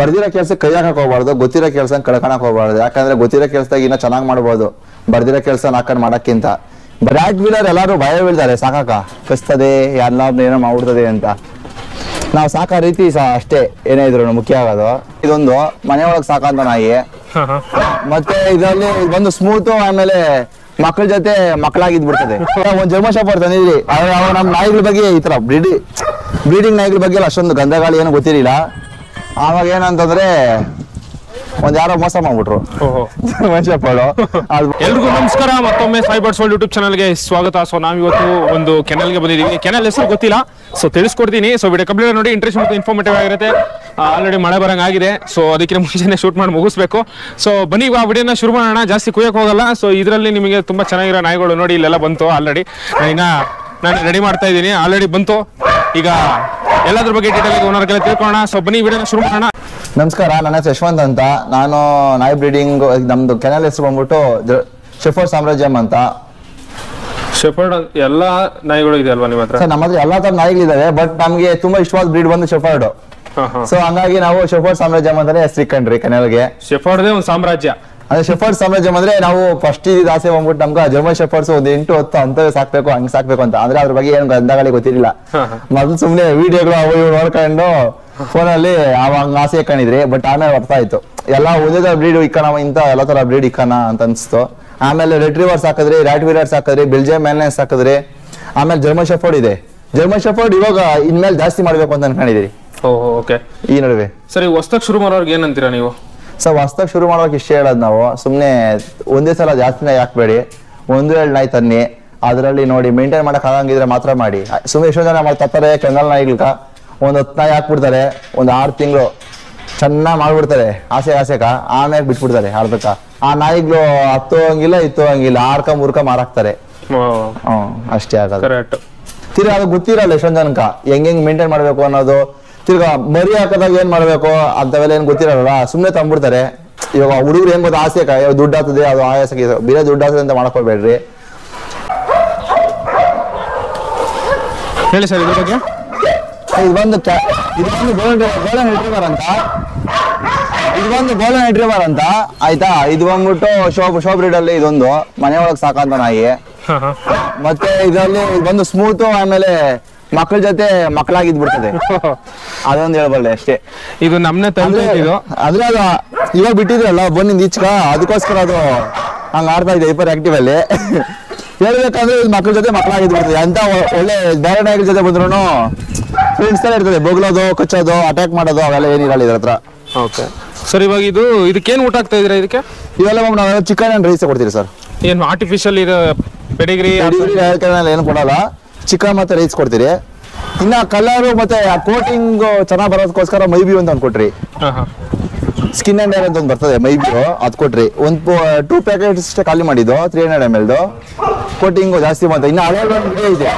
ಬರ್ದಿರೋ ಕೆಲಸಕ್ಕೆ ಕೈ ಹಾಕಕ ಹೋಗಬಾರದು, ಗೊತ್ತಿರೋ ಕೆಲಸನ ಕಳಕಣಕ ಹೋಗಬಾರದು. ಯಾಕಂದ್ರೆ ಗೊತ್ತಿರೋ ಕೆಲಸದಾಗ ಇನ್ನ ಚೆನ್ನಾಗಿ ಮಾಡಬಹುದು, ಬರ್ದಿರೋ ಕೆಲಸನ ಹಾಕನ್ ಮಾಡಕ್ಕಿಂತ. ಬ್ರಾಡ್ ವೀಲರ್ ಎಲ್ಲರೂ ಭಯ ಬೀಳ್ತಾರೆ, ಸಾಕಾಕ ಕಸ್ತದೆ ಎಲ್ಲಾದ್ರೂ ಏನೋ ಮಾಡ್ಬಿಡ್ತದೆ ಅಂತ. ನಾವು ಸಾಕೋ ರೀತಿ ಅಷ್ಟೇ, ಏನೇ ಇದ್ರು ಮುಖ್ಯ ಆಗೋದು. ಇದೊಂದು ಮನೆಯೊಳಗೆ ಸಾಕಂತ ನಾಯಿ, ಮತ್ತೆ ಇದರಲ್ಲಿ ಬಂದು ಸ್ಮೂತ್, ಆಮೇಲೆ ಮಕ್ಕಳ ಜೊತೆ ಮಕ್ಕಳಾಗಿದ್ಬಿಡ್ತದೆ. ಒಂದ್ ಜರ್ಮನ್ ಶಾಪ್ ತಂದಿದ್ರಿ, ನಮ್ ನಾಯಿಗಳ ಬಗ್ಗೆ ಈ ತರ ಬ್ರೀಡಿಂಗ್ ನಾಯಿಗಳ ಬಗ್ಗೆ ಅಷ್ಟೊಂದು ಗಂಧಗಾಳಿ ಏನು ಗೊತ್ತಿರಲಿಲ್ಲ. ಆವಾಗ ಏನಂತಂದ್ರೆ ಒಂದ್ ಯಾರೋ ಮೋಸ ಮಾಡ್ಬಿಟ್ರು. ಎಲ್ರಿಗೂ ನಮಸ್ಕಾರ, ಮತ್ತೊಮ್ಮೆ ಸಾಯಿ ಬರ್ಡ್ಸ್ ವರ್ಲ್ಡ್ ಯೂಟ್ಯೂಬ್ ಚಾನಲ್ಗೆ ಸ್ವಾಗತ. ಸೊ ನಾವಿವತ್ತು ಒಂದು ಕೆನಲ್ಗೆ ಬಂದಿದ್ದೀವಿ. ಕೆನಲ್ ಹೆಸರು ಗೊತ್ತಿಲ್ಲ, ಸೊ ತಿಳಿಸ್ಕೊಡ್ತೀನಿ. ಸೊ ವಿಡಿಯೋ ಕಂಪ್ಲೀಟ್ ನೋಡಿ, ಇಂಟ್ರೆಸ್ಟ್ ಮತ್ತು ಇನ್ಫಾರ್ಮೇಟಿವ್ ಆಗಿರುತ್ತೆ. ಆಲ್ರೆಡಿ ಮಳೆ ಬರಂಗಾಗಿದೆ, ಸೊ ಅದಕ್ಕಿಂತ ಮುಂಚೆನೇ ಶೂಟ್ ಮಾಡಿ ಮುಗಿಸ್ಬೇಕು. ಸೊ ಬನ್ನಿ ಆ ವಿಡಿಯೋನ ಶುರು ಮಾಡೋಣ, ಜಾಸ್ತಿ ಕುಯ್ಯಕ್ಕೆ ಹೋಗಲ್ಲ. ಸೊ ಇದರಲ್ಲಿ ನಿಮಗೆ ತುಂಬಾ ಚೆನ್ನಾಗಿರೋ ನಾಯಿಗಳು ನೋಡಿ ಇಲ್ಲೆಲ್ಲ ಬಂತು. ಆಲ್ರೆಡಿ ನಾನು ರೆಡಿ ಮಾಡ್ತಾ ಇದ್ದೀನಿ, ಆಲ್ರೆಡಿ ಬಂತು. ಈಗ ಎಲ್ಲದ್ರ ಬಗ್ಗೆ ಡೀಟೇಲ್ ಓನರ್ಗೆಲ್ಲ ತಿಳ್ಕೊಳ್ಳೋಣ. ಸೊ ಬನ್ನಿ ವಿಡಿಯೋನ ಶುರು ಮಾಡೋಣ. ನಮಸ್ಕಾರ, ನನ್ನ ಹೆಸರು ಯಶವಂತ್ ಅಂತ. ನಾನು ನಾಯಿ ಬ್ರೀಡಿಂಗ್, ನಮ್ದು ಕೆನಲ್ ಹೆಸರು ಬಂದ್ಬಿಟ್ಟು ಶೆಫರ್ಡ್ ಸಾಮ್ರಾಜ್ಯಂ ಅಂತ. ಶೆಫರ್ಡ್ ಎಲ್ಲ ನಾಯಿಗಳು ಇದೆ ಅಲ್ವಾ ನಿಮ್ಮ ಹತ್ರ? ನಮ್ಮ ಹತ್ರ ಎಲ್ಲಾ ತರ ನಾಯಿಗಳಿದಾವೆ, ಬಟ್ ನಮ್ಗೆ ತುಂಬಾ ಇಷ್ಟವಾದ ಬ್ರೀಡ್ ಬಂದು ಶೆಫರ್ಡ್. ಸೊ ಹಂಗಾಗಿ ನಾವು ಶೆಫರ್ಡ್ ಸಾಮ್ರಾಜ್ಯಂ ಅಂತಾನೆ ಹೆಸರಿಕೊಂಡ್ರಿ ಕೆನಲ್ಗೆ. ಶೆಫರ್ಡ್ ಒಂದು ಸಾಮ್ರಾಜ್ಯ ಅಂದ್ರೆ, ಶೆಫರ್ಡ್ ಸಾಮ್ರಾಜ್ಯಂ ಅಂದ್ರೆ ನಾವು ಫಸ್ಟ್ ಇದು ಆಸೆ ಬಂದ್ಬಿಟ್ಟು ನಮ್ಗೆ ಜರ್ಮನ್ ಶೆಫರ್ಡ್ಸ್ ಒಂದು 8-10 ಅಂತ ಸಾಕ್ಬೇಕು, ಹಂಗ್ ಸಾಕ್ಬೇಕು ಅಂತ. ಅಂದ್ರೆ ಅದ್ರ ಬಗ್ಗೆ ಏನು ಗಂಧಗಾಳಿ ಗೊತ್ತಿರಲಿಲ್ಲ, ಮೊದಲು ಸುಮ್ನೆ ವಿಡಿಯೋಗಳು ಅವು ಇವು ನೋಡ್ಕೊಂಡು ಫೋನಲ್ಲಿ ಅವಾಗ ಆಸೆ ಇಕ್ಕೊಂಡಿದ್ರಿ. ಬಟ್ ಆಮೇಲೆ ಅರ್ಥ ಆಯ್ತು, ಎಲ್ಲ ಒಂದೇ ತರ ಬ್ರೀಡ್ ಇಕ್ಕಣ ಇಂತ ಎಲ್ಲ ತರ ಬ್ರೀಡ್ ಇಕ್ಕಣ ಅಂತ ಅನ್ಸ್ತು. ಆಮೇಲೆ ರೆಟ್ರಿವರ್ಸ್ ಹಾಕಿದ್ರಿ, ರಾಟ್ ವೀಲರ್ಸ್ ಹಾಕಿದ್ರಿ, ಬೆಲ್ಜಿಯಂ ಮ್ಯಾನ್ಸ್ ಹಾಕಿದ್ರಿ, ಆಮೇಲೆ ಜರ್ಮನ್ ಶೆಫರ್ಡ್ ಇದೆ. ಜರ್ಮನ್ ಶೆಫರ್ಡ್ ಇವಾಗ ಇನ್ಮೇಲೆ ಜಾಸ್ತಿ ಮಾಡ್ಬೇಕು ಅಂತ ಅನ್ಕೊಂಡಿದ್ರಿ ಈ ನಡುವೆ. ಸರಿ, ಹೊಸದಾಗಿ ಶುರು ಮಾಡೋರ್ಗೆ ಏನಂತೀರಾ ನೀವು? ಸೊ ಹೊಸದಾಗಿ ಶುರು ಮಾಡೋಕೆ ಇಷ್ಟ ಹೇಳೋದು, ನಾವು ಸುಮ್ಮನೆ ಒಂದೇ ಸಲ ಜಾಸ್ತಿ ನಾಯಿ ಹಾಕ್ಬೇಡಿ, ಒಂದು ಎರಡು ನಾಯಿ ತನ್ನಿ, ಅದರಲ್ಲಿ ನೋಡಿ ಮೇಂಟೈನ್ ಮಾಡಕ್ ಆಗಂಗಿದ್ರೆ ಮಾತ್ರ ಮಾಡಿ. ಸುಮ್ಮನೆ ಎಷ್ಟೋ ಜನ ಮಾಡ್ತಾರೆ ಕೆನಲ್ ನಾಯಿಗಳಕ, ಒಂದು 10 ನಾಯಿ ಹಾಕ್ಬಿಡ್ತಾರೆ, ಒಂದು 6 ತಿಂಗಳು ಚೆನ್ನಾಗಿ ಮಾಡ್ಬಿಡ್ತಾರೆ ಆಸೆಕ, ಆಮೇಲೆ ಬಿಟ್ಬಿಡ್ತಾರೆ ಅರ್ಧಕ್ಕ. ಆ ನಾಯಿಗಳು ಹತ್ತು ಹಂಗಿಲ್ಲ ಇತ್ತು ಹಂಗಿಲ್ಲ, ಆರ್ಕ ಮೂರ್ಕ ಮಾರಾಕ್ತಾರೆ. ಅಷ್ಟೇ ಆಗೋದು. ತಿರ್ಗಿ ಅದು ಗೊತ್ತಿರಲ್ಲ ಎಷ್ಟೊಂದು ಜನಕ ಹೆಂಗ್ ಮೇಂಟೈನ್ ಮಾಡ್ಬೇಕು ಅನ್ನೋದು. ತಿರ್ಗಾ ಮರಿ ಹಾಕದಾಗ ಏನ್ ಮಾಡ್ಬೇಕು ಅಂತವೆಲ್ಲ ಏನ್ ಗೊತ್ತಿರಲ್ಲ, ಸುಮ್ನೆ ತಂದ್ಬಿಡ್ತಾರೆ. ಇವಾಗ ಹುಡುಗರು ಏನ್ ಗೊತ್ತಾ, ಆಸೆಕ ದುಡ್ಡು ಆಗ್ತದೆ, ಅದು ಆಯಾಸಕ್ಕೆ ಬೇರೆ ದುಡ್ಡು ಆಗ್ತದೆ ಅಂತ ಮಾಡ್ಕೊಳ್ಬೇಡ್ರಿ. ಹೇಳಿ ಸರ್ ಇದ್ರ ಬಗ್ಗೆ. ಇದು ಬಂದು ಗೋಲ್ಡನ್ ರಿಟ್ರೀವರ್ ಅಂತ, ಆಯ್ತಾ. ಇದು ಬಂದ್ಬಿಟ್ಟು ಶೋ ಬ್ರೀಡ್ ಅಲ್ಲಿ ಇದೊಂದು ಮನೆಯೊಳಗೆ ಸಾಕಂತ ನಾಯಿ, ಮತ್ತೆ ಇದರಲ್ಲಿ ಬಂದು ಸ್ಮೂತ್, ಆಮೇಲೆ ಮಕ್ಕಳ ಜೊತೆ ಮಕ್ಕಳಾಗಿದ್ಬಿಡ್ತದೆ. ಅದೊಂದು ಹೇಳ್ಬಲ್ಲೆ ಅಷ್ಟೇ. ಇದು ನಮ್ನೆ ತಂದೆ, ಅದ್ರ ಇವಾಗ ಬಿಟ್ಟಿದ್ರಲ್ಲ ಬಂದ್ ಈಚಕ, ಅದಕ್ಕೋಸ್ಕರ ಅದು ಹಂಗ ಆಡ್ತಾ ಇದೆ ಹೈಪರ್ ಆಕ್ಟಿವ್ ಅಲ್ಲಿ. ಹೇಳ್ಬೇಕಂದ್ರೆ ಇದು ಮಕ್ಕಳ ಜೊತೆ ಮಕ್ಕಳಾಗಿದ್ಬಿಡ್ತದೆ ಅಂತ. ಒಳ್ಳೆ ಬೇರೆ ನಾಯಿಗಳ ಜೊತೆ ಬಂದ್ರು ಫ್ರೆಂಡ್ಸ್ ಎಲ್ಲ ಇರ್ತದೆ, ಬೊಗ್ಲೋದು, ಕಚ್ಚೋದು, ಅಟ್ಯಾಕ್ ಮಾಡೋದು, ಅವೆಲ್ಲ ಏನಿರಲ್ಲ ಇದ್ರ ಹತ್ರ. ಓಕೆ ಸರ್, ಇವಾಗ ಇದು ಇದಕ್ಕೇನು ಊಟ ಆಗ್ತಾ ಇದ್ರೆ? ಇದಕ್ಕೆ ಇವೆಲ್ಲ ನಾವೆಲ್ಲ ಚಿಕನ್ ಅಂಡ್ ರೈಸ್ ಕೊಡ್ತೀರಿ ಸರ್. ಏನು ಆರ್ಟಿಫಿಷಿಯಲ್ ಇದು ಪೆಡಿಗ್ರಿ ಏನು ಕೊಡಲ್ಲ, ಚಿಕನ್ ಮತ್ತೆ ರೈಸ್ ಕೊಡ್ತೀರಿ. ಇನ್ನ ಕಲರು ಮತ್ತೆ ಕೋಟಿಂಗ್ ಚೆನ್ನಾಗಿ ಬರೋದಕ್ಕೋಸ್ಕರ ಮೈಬಿ ಅಂತ ಒಂದು ಕೊಟ್ರಿ, ಸ್ಕಿನ್ ಅಂಡ್ ಏರ್ ಅಂತ ಒಂದು ಬರ್ತದೆ ಮೈಬಿ, ಅದು ಕೊಟ್ರಿ. ಒಂದು 2 ಪ್ಯಾಕೆಟ್ಸ್ ಅಷ್ಟೇ ಖಾಲಿ ಮಾಡಿದ್ದು, 300 ml ಕೋಟಿಂಗು ಜಾಸ್ತಿ ಬಂತು. ಇನ್ನು ಹಳೆ ವಿಡಿಯೋ ಇದೆ,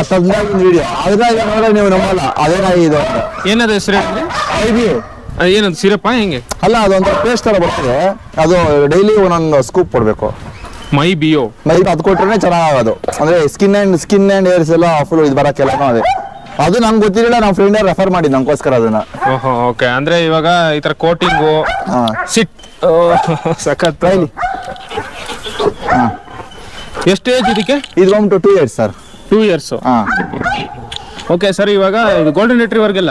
ಅಷ್ಟಾಗಿನ ವಿಡಿಯೋ ಅದ್ರಾಗ ನೋಡೋ ನೀವು ನಂಬಲ್ಲ. ಅದೇನಾಗಿ ಇದು ಏನದ ಹೆಸರು ಮೈಬಿ ಏನದು ಸಿರಪ್ ಹೆಂಗೆ ಅಲ್ಲ, ಅದೊಂದು ಪೇಸ್ಟ್ ತರ ಬರ್ತದೆ, ಅದು ಡೈಲಿ ಒಂದೊಂದು ಸ್ಕೂಪ್ ಕೊಡ್ಬೇಕು. ಮೈ ಬಿಯೋ ಮೈ ಅದು ಕೊಟ್ರೆ ಚೆನ್ನಾಗೋದು. ಅಂದ್ರೆ ಸ್ಕಿನ್ ಅಂಡ್ ಏರ್ಸ್ ಎಲ್ಲ ಫುಲ್ ಇದು ಬರಕ್ಕೆಲ್ಲ ಅದೇ. ಅದು ನಂಗೆ ಗೊತ್ತಿರಲಿಲ್ಲ, ನಮ್ಮ ಫ್ರೆಂಡ್ ರೆಫರ್ ಮಾಡಿದ್ ನಮಗೋಸ್ಕರ ಅದನ್ನ. ಓಕೆ, ಅಂದ್ರೆ ಇವಾಗ ಈ ತರ ಕೋಟಿಂಗು ಸಿಟ್ ಸಖತ್. ಎಷ್ಟು ಏಜ್ ಇದಕ್ಕೆ? ಇದು ಬಂದು 2 years ಸರ್. 2 years. ಓಕೆ ಸರ್, ಇವಾಗ ಇದು ಗೋಲ್ಡನ್ ರಿಟ್ರೀವರ್ಗೆಲ್ಲ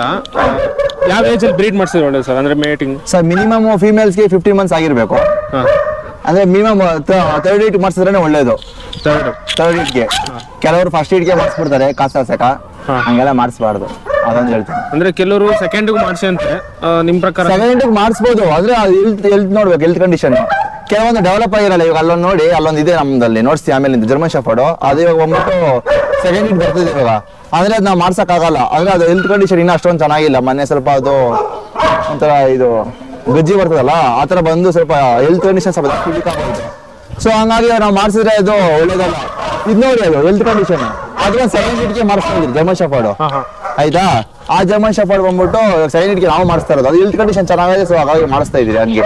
ಯಾವ ಏಜಲ್ಲಿ ಬ್ರೀಡ್ ಮಾಡಿಸಿದ್ರೆ ಒಳ್ಳೆ ಸರ್? ಅಂದ್ರೆ ಮೇಟಿಂಗ್ ಸರ್ ಮಿನಿಮಮ್ ಫೀಮೇಲ್ಸ್ಗೆ 50 months ಆಗಿರಬೇಕು. ಅಂದ್ರೆ ಮಿನಿಮಮ್ 38 ಮಾಡಿಸಿದ್ರೆ ಒಳ್ಳೇದು. 38ಗೆ ಕೆಲವರು ಫಸ್ಟ್ 8ಗೆ ಮಾಡಿಸ್ಬಿಡ್ತಾರೆ, ಕಾಸು ಆಸಕ ಹಂಗೆಲ್ಲ ಮಾಡಿಸ್ಬಾರ್ದು, ಅದೊಂದು ಹೇಳ್ತೀನಿ. ಅಂದ್ರೆ ಕೆಲವರು ಸೆಕೆಂಡಿಗೆ ಮಾಡಿಸಿ ಅಂತ ನಿಮ್ಮ ಪ್ರಕಾರ ಸೆಕೆಂಡಿಗೆ ಮಾಡಿಸ್ಬೋದು, ಆದ್ರೆ ಹೆಲ್ತ್ ನೋಡ್ಬೇಕು, ಹೆಲ್ತ್ ಕಂಡೀಷನ್. ಕೆಲವೊಂದು ಡೆವಲಪ್ ಆಗಿರಲ್ಲ, ಇವಾಗ ಅಲ್ಲೊಂದು ನೋಡಿ ಅಲ್ಲೊಂದು ಇದೆ ನಮ್ದಲ್ಲಿ ನೋಡ್ಸಿ, ಆಮೇಲೆ ಜರ್ಮನ್ ಶೆಫರ್ಡ್ ಅದು ಇವಾಗ ಒಂಬತ್ತು ಸೆಕೆಂಡ್ ಇಟ್ ಬರ್ತಿದೆ ಇವಾಗ. ಅಂದ್ರೆ ಅದು ನಾವು ಮಾಡ್ಸಕ್ ಆಗಲ್ಲ, ಅಂದ್ರೆ ಅದು ಹೆಲ್ತ್ ಕಂಡೀಷನ್ ಇನ್ನೂ ಅಷ್ಟೊಂದು ಚೆನ್ನಾಗಿಲ್ಲ. ಮೊನ್ನೆ ಸ್ವಲ್ಪ ಅದು ಒಂಥರ ಇದು ಗಜ್ಜಿ ಬರ್ತದಲ್ಲ, ಆ ತರ ಬಂದು ಸ್ವಲ್ಪ ಹೆಲ್ತ್ ಕಂಡೀಷನ್ ಸ್ವಲ್ಪ ಆಗ್ತದೆ. ಸೊ ಹಂಗಾಗಿ ನಾವು ಮಾಡಿಸಿದ್ರೆ ಅದು ಒಳ್ಳೇದಲ್ಲ. ಇದು ನೋಡಿ ಅದು ಹೆಲ್ತ್ ಕಂಡೀಷನ್, ಅದನ್ನ 7-8ಗೆ ಮಾಡಿಸ್ತಿದ್ರು ಜರ್ಮನ್ ಶೆಫರ್ಡ್, ಆಯ್ತಾ. ಆ ಜರ್ಮನ್ ಶೆಫರ್ಡ್ ಬಂದ್ಬಿಟ್ಟು 7-8ಗೆ ನಾವು ಮಾಡಿಸ್ತಾ ಇರೋದು, ಅದು ಹೆಲ್ತ್ ಕಂಡೀಷನ್ ಚೆನ್ನಾಗಿದೆ. ಸೊ ಹಾಗಾಗಿ ಮಾಡಿಸ್ತಾ ಇದ್ದೀರಿ ಹಂಗೆ.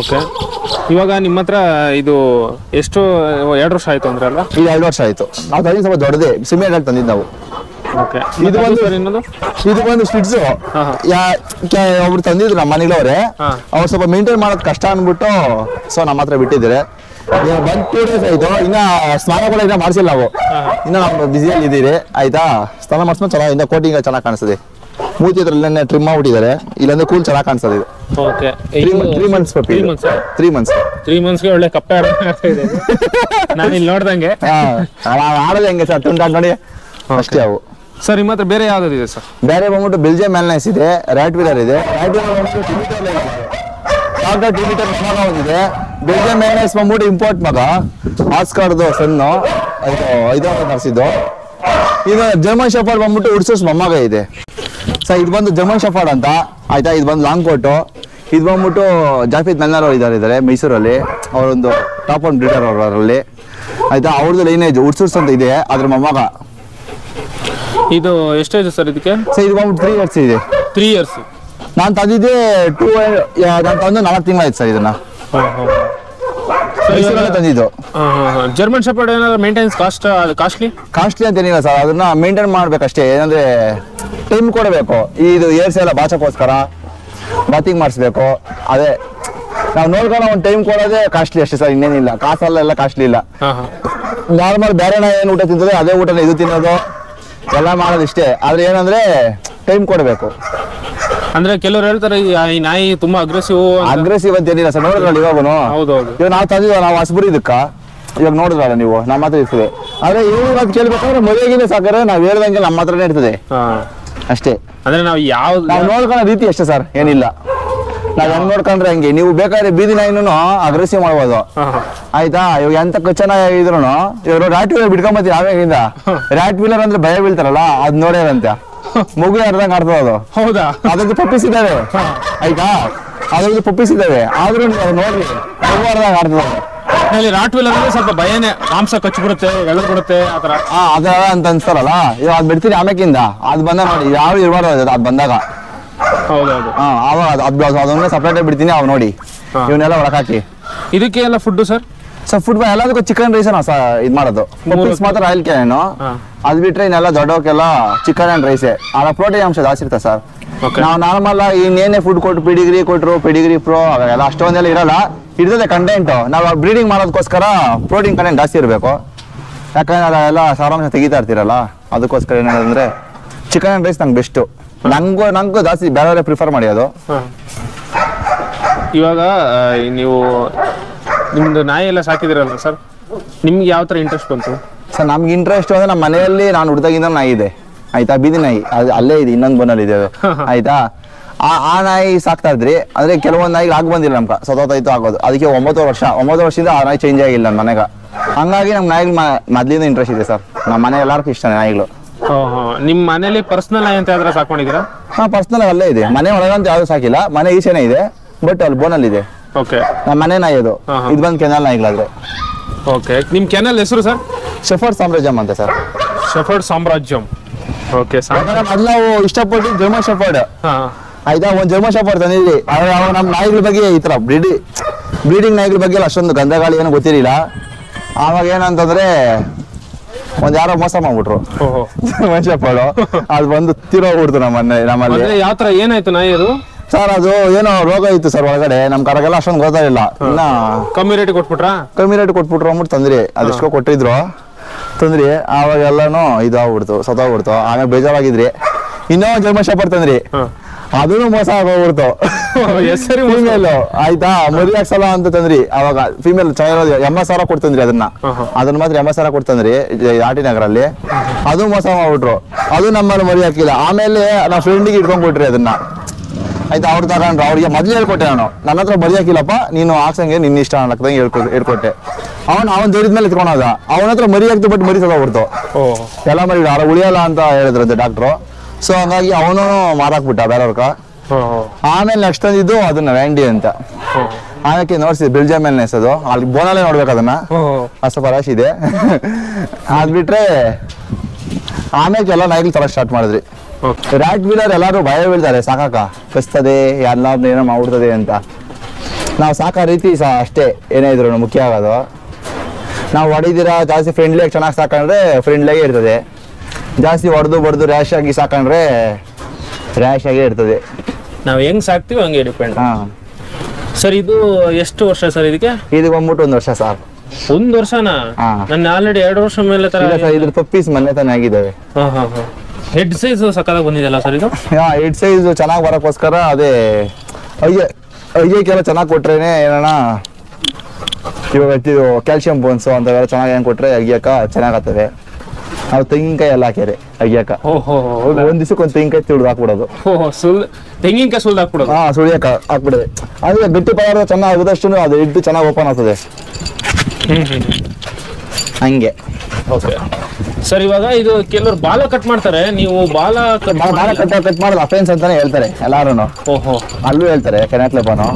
ಓಕೆ, ಇವಾಗ ನಿಮ್ಮ ಹತ್ರ ಇದು ಎಷ್ಟು 2 ವರ್ಷ ಆಯ್ತು ಅಂದ್ರೆ ಅಲ್ಲ? ಈಗ 2 ವರ್ಷ ಆಯ್ತು. ನಾವು ತಂದಿದ್ದು ಸ್ವಲ್ಪ ದೊಡ್ಡದೇ, ಸಿಮೆಂಟ್ ಆಗಿ ತಂದಿದ್ದು ನಾವು. ಇದು ಒಂದು ಸರ್ ಇನ್ನೊಂದು ಇದು ಒಂದು ಸ್ಟಿಡ್ಸ್ ಒಬ್ರು ತಂದಿದ್ರು ನಮ್ಮ ಮನೆಗಳವರೇ ಅವ್ರು ಸ್ವಲ್ಪ ಮೇಂಟೈನ್ ಮಾಡೋದು ಕಷ್ಟ ಅನ್ಬಿಟ್ಟು ಸೊ ನಮ್ಮ ಹತ್ರ ಬಿಟ್ಟಿದ್ದಾರೆ ಬಂದ್ 2 ಡೇಸ್ ಆಯ್ತು ಇನ್ನ ಸ್ನಾನ ಕೂಡ ಇನ್ನ ಮಾಡಿಸಿಲ್ಲ ನಾವು ಇನ್ನ ನಾವು ಬಿಸಿಯಲ್ಲಿ ಇದ್ದೀರಿ ಆಯ್ತಾ ಸ್ನಾನ ಮಾಡಿಸ್ಕೊಂಡು ಚೆನ್ನಾಗಿ ಇನ್ನ ಕೋಟಿಂಗ್ ಚೆನ್ನಾಗಿ ಕಾಣಿಸ್ತದೆ ಮೂತಿ ಇದರಲ್ಲೇ ಟ್ರಿಮ್ ಮಾಡಿದ್ದಾರೆ ಇಲ್ಲಂದ್ರೆ ಕೂಲ್ ಚೆನ್ನಾಗಿ ಕಾಣಿಸ್ತದೆ ಇದು ಓಕೆ 3 ಮಂತ್ಸ್ ಪಪ್ಪಿ 3 ಮಂತ್ಸ್ ಗೆ ಒಳ್ಳೆ ಕಪ್ಪೆ ಆಗ್ತಾ ಇದೆ ನಾನು ಇಲ್ಲಿ ನೋಡಿದಂಗೆ ಆಡೋದು ಹೆಂಗೆ ಸರ್ ತುಂಡಾಗಿ ನೋಡಿ ಅಷ್ಟೇ ಅವು ಸರ್ ನಿಮ್ಮ ಹತ್ರ ಬೇರೆ ಯಾವ್ದು ಇದೆ ಸರ್ ಬೇರೆ ಬಂದ್ಬಿಟ್ಟು ಬೆಲ್ಜಿಯಂ ಮ್ಯಾಲ್ನೈಸ್ ಇದೆ ರಾಟ್ ವೀಲರ್ ಇದೆ ರಾಟ್ ವೀಲರ್ ಒಂದು ಟಿಬಿಟರ್ ಲೈನ್ ಇದೆ ಆಗ ಟಿಬಿಟರ್ ಸ್ಮಾಲ್ ಆಗಿದೆ ಬೆಲ್ಜಿಯಂ ಮ್ಯಾಲ್ನೈಸ್ ಬಂದ್ಬಿಟ್ಟು ಇಂಪೋರ್ಟ್ ಮಗ ಆಸ್ಕಾರ್ದು ಸಣ್ಣ ಇದು ಐದನೇ ನರ್ಸಿದ್ದು ಇದು ಜರ್ಮನ್ ಶೆಫರ್ಡ್ ಬಂದ್ಬಿಟ್ಟು ಉಡ್ಸಸ್ ಮೊಮ್ಮಗ ಇದೆ ಸರ್ ಇದು ಬಂದು ಜರ್ಮನ್ ಶೆಫರ್ಡ್ ಅಂತ ಆಯ್ತಾ ಇದು ಬಂದು ಲಾಂಗ್ ಕೋಟು ಇದು ಬಂದ್ಬಿಟ್ಟು ಜಾಫೀದ್ ಮೆಲ್ನಾರ್ ಅವರು ಇದ್ದಾರೆ ಮೈಸೂರಲ್ಲಿ ಅವರೊಂದು ಟಾಪ್ ಒನ್ ಬ್ರೀಡರ್ ಅವರಲ್ಲಿ ಆಯ್ತಾ ಅವ್ರದ್ದು ಲೈನೇಜ್ ಉಡ್ಸಸ್ ಅಂತ ಇದೆ ಅದ್ರ ಮೊಮ್ಮಗ ಇದು ಎಷ್ಟು ಇದೆ ಸರ್ ಇದಕ್ಕೆ ಸರ್ ಇದು ಬಂದು 3 ಇಯರ್ಸ್ ಇದೆ 3 ಇಯರ್ಸ್ ನಾನು ತಂದಿದ್ದೆ 2 ನಾನು ತಂದು 4 ತಿಂಗಳು ಆಯ್ತು ಸರ್ ಇದನ್ನ ಸರ್ ಇದನ್ನ ತಂದಿದ್ದು ಜರ್ಮನ್ ಶೆಫರ್ಡ್ ಏನಾದರೂ ಮೇಂಟೆನೆನ್ಸ್ ಕಾಸ್ಟ್ಲಿ ಅಂತ ಏನಿಲ್ಲ ಸರ್ ಅದನ್ನ ಮೇಂಟೈನ್ ಮಾಡಬೇಕು ಅಷ್ಟೇ ಏನಂದ್ರೆ ಟೈಮ್ ಕೊಡಬೇಕು ಇದು ಇಯರ್ಸ್ ಎಲ್ಲ ಬಾಚಕ್ಕೋಸ್ಕರ ಬಾತಿಂಗ್ ಮಾಡಿಸಬೇಕು ಅದೇ ನಾವು ನೋಡ್ಕೊಂಡು ಒಂದು ಟೈಮ್ ಕೊಡೋದೇ ಕಾಸ್ಟ್ಲಿ ಅಷ್ಟೇ ಸರ್ ಇನ್ನೇನಿಲ್ಲ ಕಾಸಲ್ಲ ಎಲ್ಲ ಕಾಸ್ಟ್ಲಿ ಇಲ್ಲ ನಾರ್ಮಲ್ ಬೇರೆ ಏನು ಊಟ ತಿಂತದೆ ಅದೇ ಊಟನ ಇದು ತಿನ್ನೋದು ಎಲ್ಲ ಮಾಡೋದು ಇಷ್ಟೇ ಆದ್ರೆ ಏನಂದ್ರೆ ಟೈಮ್ ಕೊಡಬೇಕು ಅಂದ್ರೆ ಕೆಲವರು ಹೇಳ್ತಾರೆ ಈ ನಾಯಿ ತುಂಬಾ ಅಗ್ರೆಸಿವ್ ಅಂತ ಏನಿಲ್ಲ ಸರ್ ನೋಡಿದ್ರಲ್ಲ ಇವಾಗನು ಇವಾಗ ನಾವು ತಂದಿದ್ವ ನಾವು ಹಸ್ಬುರಿ ಇದಕ್ಕ ಇವಾಗ ನೋಡಿದ್ರಲ್ಲ ನೀವು ನಮ್ಮ ಹತ್ರ ಇರ್ತದೆ ಆದ್ರೆ ಇವಾಗ ಅದು ಕೇಳ್ಬೇಕಂದ್ರೆ ಮದುವೆಗಿನ ಸಾಕಾರೆ ನಾವ್ ಹೇಳ್ದಂಗೆ ನಮ್ಮ ಹತ್ರನೇ ಇರ್ತದೆ ಅಷ್ಟೇ ಅಂದ್ರೆ ನಾವು ಯಾವ್ದು ನಾವು ನೋಡ್ಕೊಳ್ಳೋ ರೀತಿ ಅಷ್ಟೇ ಸರ್ ಏನಿಲ್ಲ ನಾವ್ ಹೆಂಗ್ ನೋಡ್ಕೊಂಡ್ರೆ ಹಂಗೆ ನೀವು ಬೇಕಾದ್ರೆ ಬೀದಿ ನಾಯಿನೂ ಅಗ್ರೆಸಿವ್ ಮಾಡ್ಬೋದು ಆಯ್ತಾ ಇವಾಗ ಎಂತ ಚೆನ್ನಾಗಿ ಇದ್ರು ಇವ್ರು ರಾಟ್ ವೀಲರ್ ಬಿಡ್ಕೊಂಬತ್ತೀವಿ ಆವಾಗಿಂದ ರಾಟ್ ವೀಲರ್ ಅಂದ್ರೆ ಭಯ ಬೀಳ್ತಾರಲ್ಲ ಅದ್ ನೋಡ್ಯಾರಂತ ಮಗು ಅರ್ಧಂಗ್ ಆಡ್ತದ ಅದು ಹೌದಾ ಅದ್ರದ್ದು ಪಪ್ಪೀಸ್ ಇದಾವೆ ಆಯ್ತಾ ಅದ್ರದ್ದು ಪಪ್ಪೀಸ್ ಇದಾವೆ ಆದ್ರೂ ನೋಡ್ರಿ ಮಗು ಅರ್ಧಂಗ್ ಆಡ್ತದ ರಾಟ್ ವೀಲರ್ ಅಂದ್ರೆ ಸ್ವಲ್ಪ ಭಯನೇ ಮಾಂಸ ಕಚ್ಚಿ ಬಿಡುತ್ತೆ ಎಳದ್ ಬಿಡುತ್ತೆ ಆತರ ಅದ ಅಂತ ಅನ್ಸ್ತಾರಲ್ಲ ಇವಾಗ ಅದ್ ಬಿಡ್ತೀರಿ ಆಮೇಕಿಂದ ಅದ್ ಬಂದಾಗ ನೋಡಿ ಯಾವ ಇರ್ಬಾರ್ದು ಅದ್ ಬಂದಾಗ ಹೌದೌದು ಅದೊಂದೇ ಸಪ್ರೇಟ್ ಆಗಿ ಬಿಡ್ತೀನಿ ಅವ್ ನೋಡಿ ಇವನ್ನೆಲ್ಲ ಹೊರಕಾಕಿ ಇದಕ್ಕೆ ಎಲ್ಲ ಫುಡ್ ಸರ್ ಸರ್ ಫುಡ್ ಎಲ್ಲದಕ್ಕೂ ಚಿಕನ್ ರೈಸ್ ನಾವು ಇದು ಮಾಡೋದು ಪಪ್ಪೀಸ್ ಮಾತ್ರ ರಾಯಲ್ ಕ್ಯಾನ್ ಅದ್ ಬಿಟ್ರೆ ಇನ್ನೆಲ್ಲ ದೊಡ್ಡವಕ್ಕೆಲ್ಲ ಚಿಕನ್ ಅಂಡ್ ರೈಸೇ ಆಗ ಪ್ರೋಟೀನ್ ಅಂಶ ಜಾಸ್ತಿ ಇರ್ತಾ ಸರ್ ನಾವು ನಾರ್ಮಲ್ ಇನ್ನೇನೇ ಫುಡ್ ಕೊಟ್ಟು ಪಿಡಿಗ್ರಿ ಕೊಟ್ಟರು ಪಿಡಿಗ್ರಿ ಪ್ರೋ ಅವಾಗೆಲ್ಲ ಅಷ್ಟೊಂದೆಲ್ಲ ಇರಲ್ಲ ಇರ್ತದೆ ಕಂಟೆಂಟ್ ನಾವು ಬ್ರೀಡಿಂಗ್ ಮಾಡೋದಕ್ಕೋಸ್ಕರ ಪ್ರೋಟೀನ್ ಕಂಟೆಂಟ್ ಜಾಸ್ತಿ ಇರಬೇಕು ಯಾಕಂದ್ರೆ ಅದೆಲ್ಲ ಸಾರಾಂಶ ತೆಗಿತಾ ಇರ್ತೀರಲ್ಲ ಅದಕ್ಕೋಸ್ಕರ ಏನಂದ್ರೆ ಚಿಕನ್ ಅಂಡ್ ರೈಸ್ ನಂಗೆ ಬೆಸ್ಟು ನಂಗೂ ಜಾಸ್ತಿ ಬೇರೆ ಪ್ರಿಫರ್ ಮಾಡಿ ಅದು ಇವಾಗ ನೀವು ನಿಮ್ದು ನಾಯಿ ಎಲ್ಲ ಸಾಕಿದಿರಲ್ಲ ಸರ್ ನಿಮ್ಗೆ ಯಾವ ಥರ ಇಂಟ್ರೆಸ್ಟ್ ಬಂತು ಸರ್ ನಮ್ಗೆ ಇಂಟ್ರೆಸ್ಟ್ ಅಂದರೆ ನಮ್ಮ ಮನೆಯಲ್ಲಿ ನಾನು ಹುಡ್ದಾಗಿಂದ ನಾಯಿ ಇದೆ ಆಯ್ತಾ ಬೀದಿ ನಾಯಿ ಅದು ಅಲ್ಲೇ ಇದೆ ಇನ್ನೊಂದು ಬನ್ನಲ್ಲಿದೆ ಅದು ಆಯ್ತಾ ಆ ನಾಯಿ ಸಾಕ್ತಾ ಇದ್ರಿ ಅಂದರೆ ಕೆಲವೊಂದು ನಾಯಿಗೆ ಆಗಿ ಬಂದಿಲ್ಲ ನಮ್ಗೆ ಸತೋತಾಯ್ತು ಆಗೋದು ಅದಕ್ಕೆ 9 ವರ್ಷದಿಂದ ಆ ನಾಯಿ ಚೇಂಜ್ ಆಗಿಲ್ಲ ನಮ್ಮ ಮನೆಗೆ ಹಂಗಾಗಿ ನಮ್ಮ ನಾಯಿಗೆ ಮೊದಲಿಂದ ಇಂಟ್ರೆಸ್ಟ್ ಇದೆ ಸರ್ ನಮ್ಮ ಮನೆ ಎಲ್ಲರಿಗೂ ಇಷ್ಟ ನಾಯಿಗಳು ನಿಮ್ ಮನೇಲಿ ಪರ್ಸನಲ್ ಆಗಿ ಅಂತ ಯಾವ್ದಾರ ಸಾಕೊಂಡಿದ್ದೀರಾ ಹಾ ಪರ್ಸನಲ್ ಅಲ್ಲೇ ಇದೆ ಮನೆ ಒಳಗಂತ ಯಾವ್ದು ಸಾಕಿಲ್ಲ ಮನೆ ಈಚೆನೇ ಇದೆ ಬಟ್ ಅಲ್ಲಿ ಬೋನಲ್ಲಿ ಇದೆ ಓಕೆ ನಮ್ಮ ಮನೆ ನಾಯಿ ಅದು ಇದು ಬಂದು ಕೆನಲ್ ನಾಯಿಗಳಾದ್ರೆ ಓಕೆ ನಿಮ್ ಕೆನಲ್ ಹೆಸರು ಸರ್ ಶೆಫರ್ಡ್ ಸಾಮ್ರಾಜ್ಯಂ ಅಂತ ಸರ್ ಶೆಫರ್ಡ್ ಸಾಮ್ರಾಜ್ಯಂ ಓಕೆ ಮೊದಲ ನಾವು ಇಷ್ಟಪಟ್ಟು ಜರ್ಮನ್ ಶೆಫರ್ಡ್ ಆಯ್ತಾ ಒಂದು ಜರ್ಮನ್ ಶೆಫರ್ಡ್ ತಂದಿದ್ವಿ ಅವಾಗ ನಮ್ಮ ನಾಯಿಗಳ ಬಗ್ಗೆ ಈ ತರ ಬ್ರೀಡಿಂಗ್ ನಾಯಿಗಳ ಬಗ್ಗೆ ಅಷ್ಟೊಂದು ಗಂಧಗಾಳಿ ಏನೋ ಗೊತ್ತಿರಲಿಲ್ಲ ಆವಾಗ ಏನಂತಂದ್ರೆ ಒಂದ್ ಯಾರೋ ಮೋಸ ಮಾಡ್ಬಿಟ್ರು ಮನುಷ್ಯಪಾಳು ಅದು ಬಂದು ತಿರೋಗ್ಬಿಡ್ತು ನಮ್ಮಲ್ಲಿ ಯಾವ ತರ ಏನಾಯ್ತು ನಾಯಿ ಅದು ಸರ್ ಅದು ಏನೋ ರೋಗ ಇತ್ತು ಸರ್ ಒಳಗಡೆ ನಮ್ ಕರಗೆಲ್ಲ ಅಷ್ಟೊಂದು ಗೊತ್ತಾಗಿಲ್ಲ ಇನ್ನ ಕಮ್ಮಿ ರೇಟ್ ಕೊಟ್ಬಿಟ್ರು ಅಂದ್ಬಿಟ್ಟು ತಂದ್ರಿ ಅದೆಷ್ಟೋ ಕೊಟ್ಟಿದ್ರು ತಂದ್ರಿ ಆವಾಗೆಲ್ಲಾನು ಇದಾಗ್ಬಿಡ್ತು ಸತ್ತೋಗ್ಬಿಡ್ತು ಆಮೇಲೆ ಬೇಜಾರಾಗಿದ್ರಿ ಇನ್ನೂ ಒಂದ್ ಜನ್ಮ ಶಾಪರ್ ತಂದ್ರಿ ಅದೂ ಮೋಸ ಆಗೋಗ್ಬಿಡ್ತು ಫೀಮೇಲ್ ಆಯ್ತಾ ಮರಿ ಹಾಕ್ಸಲ್ಲ ಅಂತ ತಂದ್ರಿ ಅವಾಗ ಫೀಮೇಲ್ ಚೆನ್ನಾಗಿರೋದು 80,000 ಕೊಡ್ತಂದ್ರಿ ಅದನ್ನ ಮಾತ್ರ 80,000 ಕೊಡ್ತಂದ್ರಿ ಆಟಿನಗರಲ್ಲಿ ಅದು ಮೋಸ ಮಾಡ್ಬಿಟ್ರು ಅದು ನಮ್ಮಲ್ಲಿ ಮರಿ ಹಾಕಿಲ್ಲ ಆಮೇಲೆ ನಮ್ಮ ಫ್ರೆಂಡಿಗೆ ಇಟ್ಕೊಂಡ್ಬಿಟ್ರಿ ಅದನ್ನ ಆಯ್ತಾ ಅವ್ರು ತಗೊಂಡ್ರು ಅವ್ರಿಗೆ ಮೊದ್ಲು ಹೇಳ್ಕೊಟ್ಟೆ ನಾನು ನನ್ನ ಹತ್ರ ಮರಿ ಹಾಕಿಲ್ಲಪ್ಪ ನೀನು ಹಾಕ್ಸಂಗೆ ನಿನ್ನ ಇಷ್ಟ ಹಾಕ್ದಂಗೆ ಹೇಳ್ಕೊಟ್ಟೆ ಅವ್ನು ದುಡಿದ ಮೇಲೆ ಇಟ್ಕೊಂಡೋದ ಅವನ ಹತ್ರ ಮರಿ ಹಾಕ್ತು ಬಟ್ ಮರಿ ತಗೋಬಿಡ್ತು ಎಲ್ಲ ಮರಿ ಉಳಿಯಲ್ಲ ಅಂತ ಹೇಳಿದ್ರಂತೆ ಡಾಕ್ಟ್ರು ಸೊ ಹಂಗಾಗಿ ಅವನು ಮಾರಾಕ್ಬಿಟ್ಟ ಬೇರೆಯವ್ರಕ ಆಮೇಲೆ ನೆಕ್ಸ್ಟ್ ತಂದಿದ್ದು ಅದನ್ನ ವ್ಯಾಂಡಿ ಅಂತ ಆಮೇಲೆ ನೋಡ್ಸಿದೆ ಬೆಲ್ಜಿಯಂ ಮ್ಯಾಲ್ನೈಸ್ ಅದು ಅಲ್ಲಿ ಬೋನಲ್ಲೇ ನೋಡ್ಬೇಕು ಅದನ್ನ ಅಷ್ಟು ಪರಾಶ್ ಇದೆ ಅದ್ ಬಿಟ್ರೆ ಆಮೇಲೆ ಎಲ್ಲ ನಾಯಿಗಳು ತರ ಸ್ಟಾರ್ಟ್ ಮಾಡಿದ್ರಿ ರಾಟ್ ವೀಲರ್ ಎಲ್ಲರೂ ಭಯ ಬೀಳ್ತಾರೆ ಸಾಕಾಕ ಕಸ್ತದೆ ಎಲ್ಲಾರು ಏನೋ ಮಾಡ್ಬಿಡ್ತದೆ ಅಂತ ನಾವು ಸಾಕೋ ರೀತಿ ಸಹ ಅಷ್ಟೇ ಏನೇ ಇದ್ರು ಮುಖ್ಯ ಆಗೋದು ನಾವು ಹೊಡಿದಿರ ಜಾಸ್ತಿ ಫ್ರೆಂಡ್ಲಿಯಾಗಿ ಚೆನ್ನಾಗಿ ಸಾಕಂದ್ರೆ ಫ್ರೆಂಡ್ಲಿಯಾಗೇ ಇರ್ತದೆ ಜಾಸ್ತಿ ಹೊಡೆದು ಬಡದು ರ್ಯಾಶ್ ಆಗಿ ಸಾಕಂದ್ರೆ ರ್ಯಾಶ್ ಆಗಿ ಇರ್ತದೆ. ನಾವು ಹೆಂಗ್ ಸಾಕ್ತಿವಿ ಹಂಗೆ ಡಿಪೆಂಡ್. ಹಾ ಸರ್, ಇದು ಎಷ್ಟು ವರ್ಷ ಸರ್ ಇದಕ್ಕೆ? ಇದು ಬಂದ್ಬಿಟ್ಟು 1 ವರ್ಷ ಸರ್. 1 ವರ್ಷನಾ? ನಾನು ಆಲ್ರೆಡಿ 2 ವರ್ಷ ಮೇಲೆ ತರ ಇಲ್ಲ ಸರ್, ಇದ್ರ ಪಪ್ಪೀಸ್ ಮೊನ್ನೆ ತಾನೇ ಆಗಿದಾವೆ. ಹಾ ಹಾ ಹಾ. ಹೆಡ್ ಸೈಜ್ ಸಕಲಾಗಿ ಬಂದಿದೆಲ್ಲ ಸರ್ ಇದು? ಹಾ, ಹೆಡ್ ಸೈಜ್ ಚೆನ್ನಾಗಿ ಬರಕೋಸ್ಕರ ಅದೇ ಅಯ್ಯ ಅಯ್ಯಕ್ಕೆಲ್ಲ ಚೆನ್ನಾಗಿ ಕೊಟ್ರೇನೆ ಏನಣ್ಣ ಇವಾಗ ಇದು ಕ್ಯಾಲ್ಸಿಯಂ ಬೋನ್ಸ್ ಅಂತವೆಲ್ಲ ಚೆನ್ನಾಗಿ ಏನು ಕೊಟ್ರೆ ಅಯ್ಯಕ್ಕ ಚೆನ್ನಾಗತ್ತದೆ. ನಾವು ತೆಂಗಿನಕಾಯಿ ಎಲ್ಲ ಹಾಕ್ಯಾರೆ ಅಯ್ಯಕ್ಕ. ಓಹೋ, ಒಂದ್ ದಿವಸಕ್ಕೆ ಒಂದು ತೆಂಗಿನಕಾಯಿ ತುಳಿದು ಹಾಕ್ಬಿಡೋದು. ಓಹೋ, ಸುಳ್ಳು ತೆಂಗಿನಕಾಯಿ ಸುಳ್ಳು ಹಾಕ್ಬಿಡೋದು. ಹಾ, ಸುಳಿಯಕ್ಕ ಹಾಕ್ಬಿಡೋದು. ಅಂದ್ರೆ ಗಟ್ಟಿ ಪದಾರ್ಥ ಚೆನ್ನಾಗಿ ಆಗೋದಷ್ಟು ಅದು ಹಿಡ್ದು ಚೆನ್ನಾಗಿ ಓಪನ್ ಆಗ್ತದೆ ಹಂಗೆ. ಓಕೆ ಸರ್, ಇವಾಗ ಇದು ಕೆಲವರು ಬಾಲ ಕಟ್ ಮಾಡ್ತಾರೆ, ನೀವು ಬಾಲ ಕಟ್ ಮಾಡೋದು ಅಫೆನ್ಸ್ ಅಂತಾನೆ ಹೇಳ್ತಾರೆ ಎಲ್ಲಾರು. ಓಹೋ, ಅಲ್ಲೂ ಹೇಳ್ತಾರೆ ಕೆನಾಟ್ಲೆಬಾನು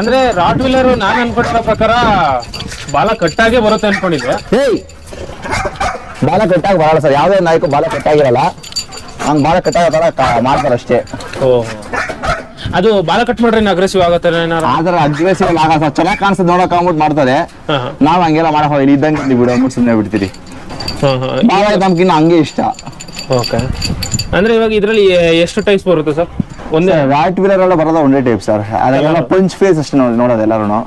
ಅಂದ್ರೆ ರಾಟ್ ವೀಲರ್. ನಾನು ಅನ್ಕೊಂಡಿರೋ ಪ್ರಕಾರ ಬಾಲ ಕಟ್ಟಾಗೆ ಬರುತ್ತೆ ಅನ್ಕೊಂಡಿದ್ದೆ. ಏಯ್, ಬಾಲ ಕಟ್ಟಾಗಿ ಬರಲ್ಲ ಸರ್, ಯಾವುದೇ ನಾಯಕು ಬಾಲ ಕಟ್ಟಾಗಿರಲ್ಲ. ಹಂಗೆ ಬಾಲ ಕಟ್ಟಾಗ ಮಾಡ್ತಾರೆ ಅಷ್ಟೇ. ಓಹ್, ಅದು ಬಾಲ ಕಟ್ ಮಾಡ್ರೆ ಅಗ್ರೆಸಿವ್ ಆಗುತ್ತೆ. ಆದ್ರೆ ಅಗ್ರೆಸಿವ್ ಆಗ ಚೆನ್ನಾಗಿ ಕಾಣಿಸ್ತದೆ ನೋಡಕ್ ಅಂದ್ಬಿಟ್ಟು ಮಾಡ್ತಾರೆ. ನಾವ್ ಹಂಗೆಲ್ಲ ಮಾಡಕ್ ಹೋಗಿ ಇದ್ದಂಗೆ ಬಿಡು ಅಂದ್ಬಿಟ್ಟು ಸುಮ್ಮನೆ ಬಿಡ್ತೀರಿ. ನಮ್ಗಿನ್ನ ಹಂಗೆ ಇಷ್ಟ. ಓಕೆ, ಅಂದ್ರೆ ಇವಾಗ ಇದ್ರಲ್ಲಿ ಎಷ್ಟು ಟೈಪ್ಸ್ ಬರುತ್ತೆ ಸರ್? ಒಂದೇ ರಾಟ್ ವೀಲರ್ ಎಲ್ಲ ಬರೋದ ಒಂದೇ ಟೈಪ್ ಸರ್. ಅದೆಲ್ಲ ಪಂಚ್ ಫೇಸ್ ಅಷ್ಟೇ ನೋಡೋದು ಎಲ್ಲರೂ.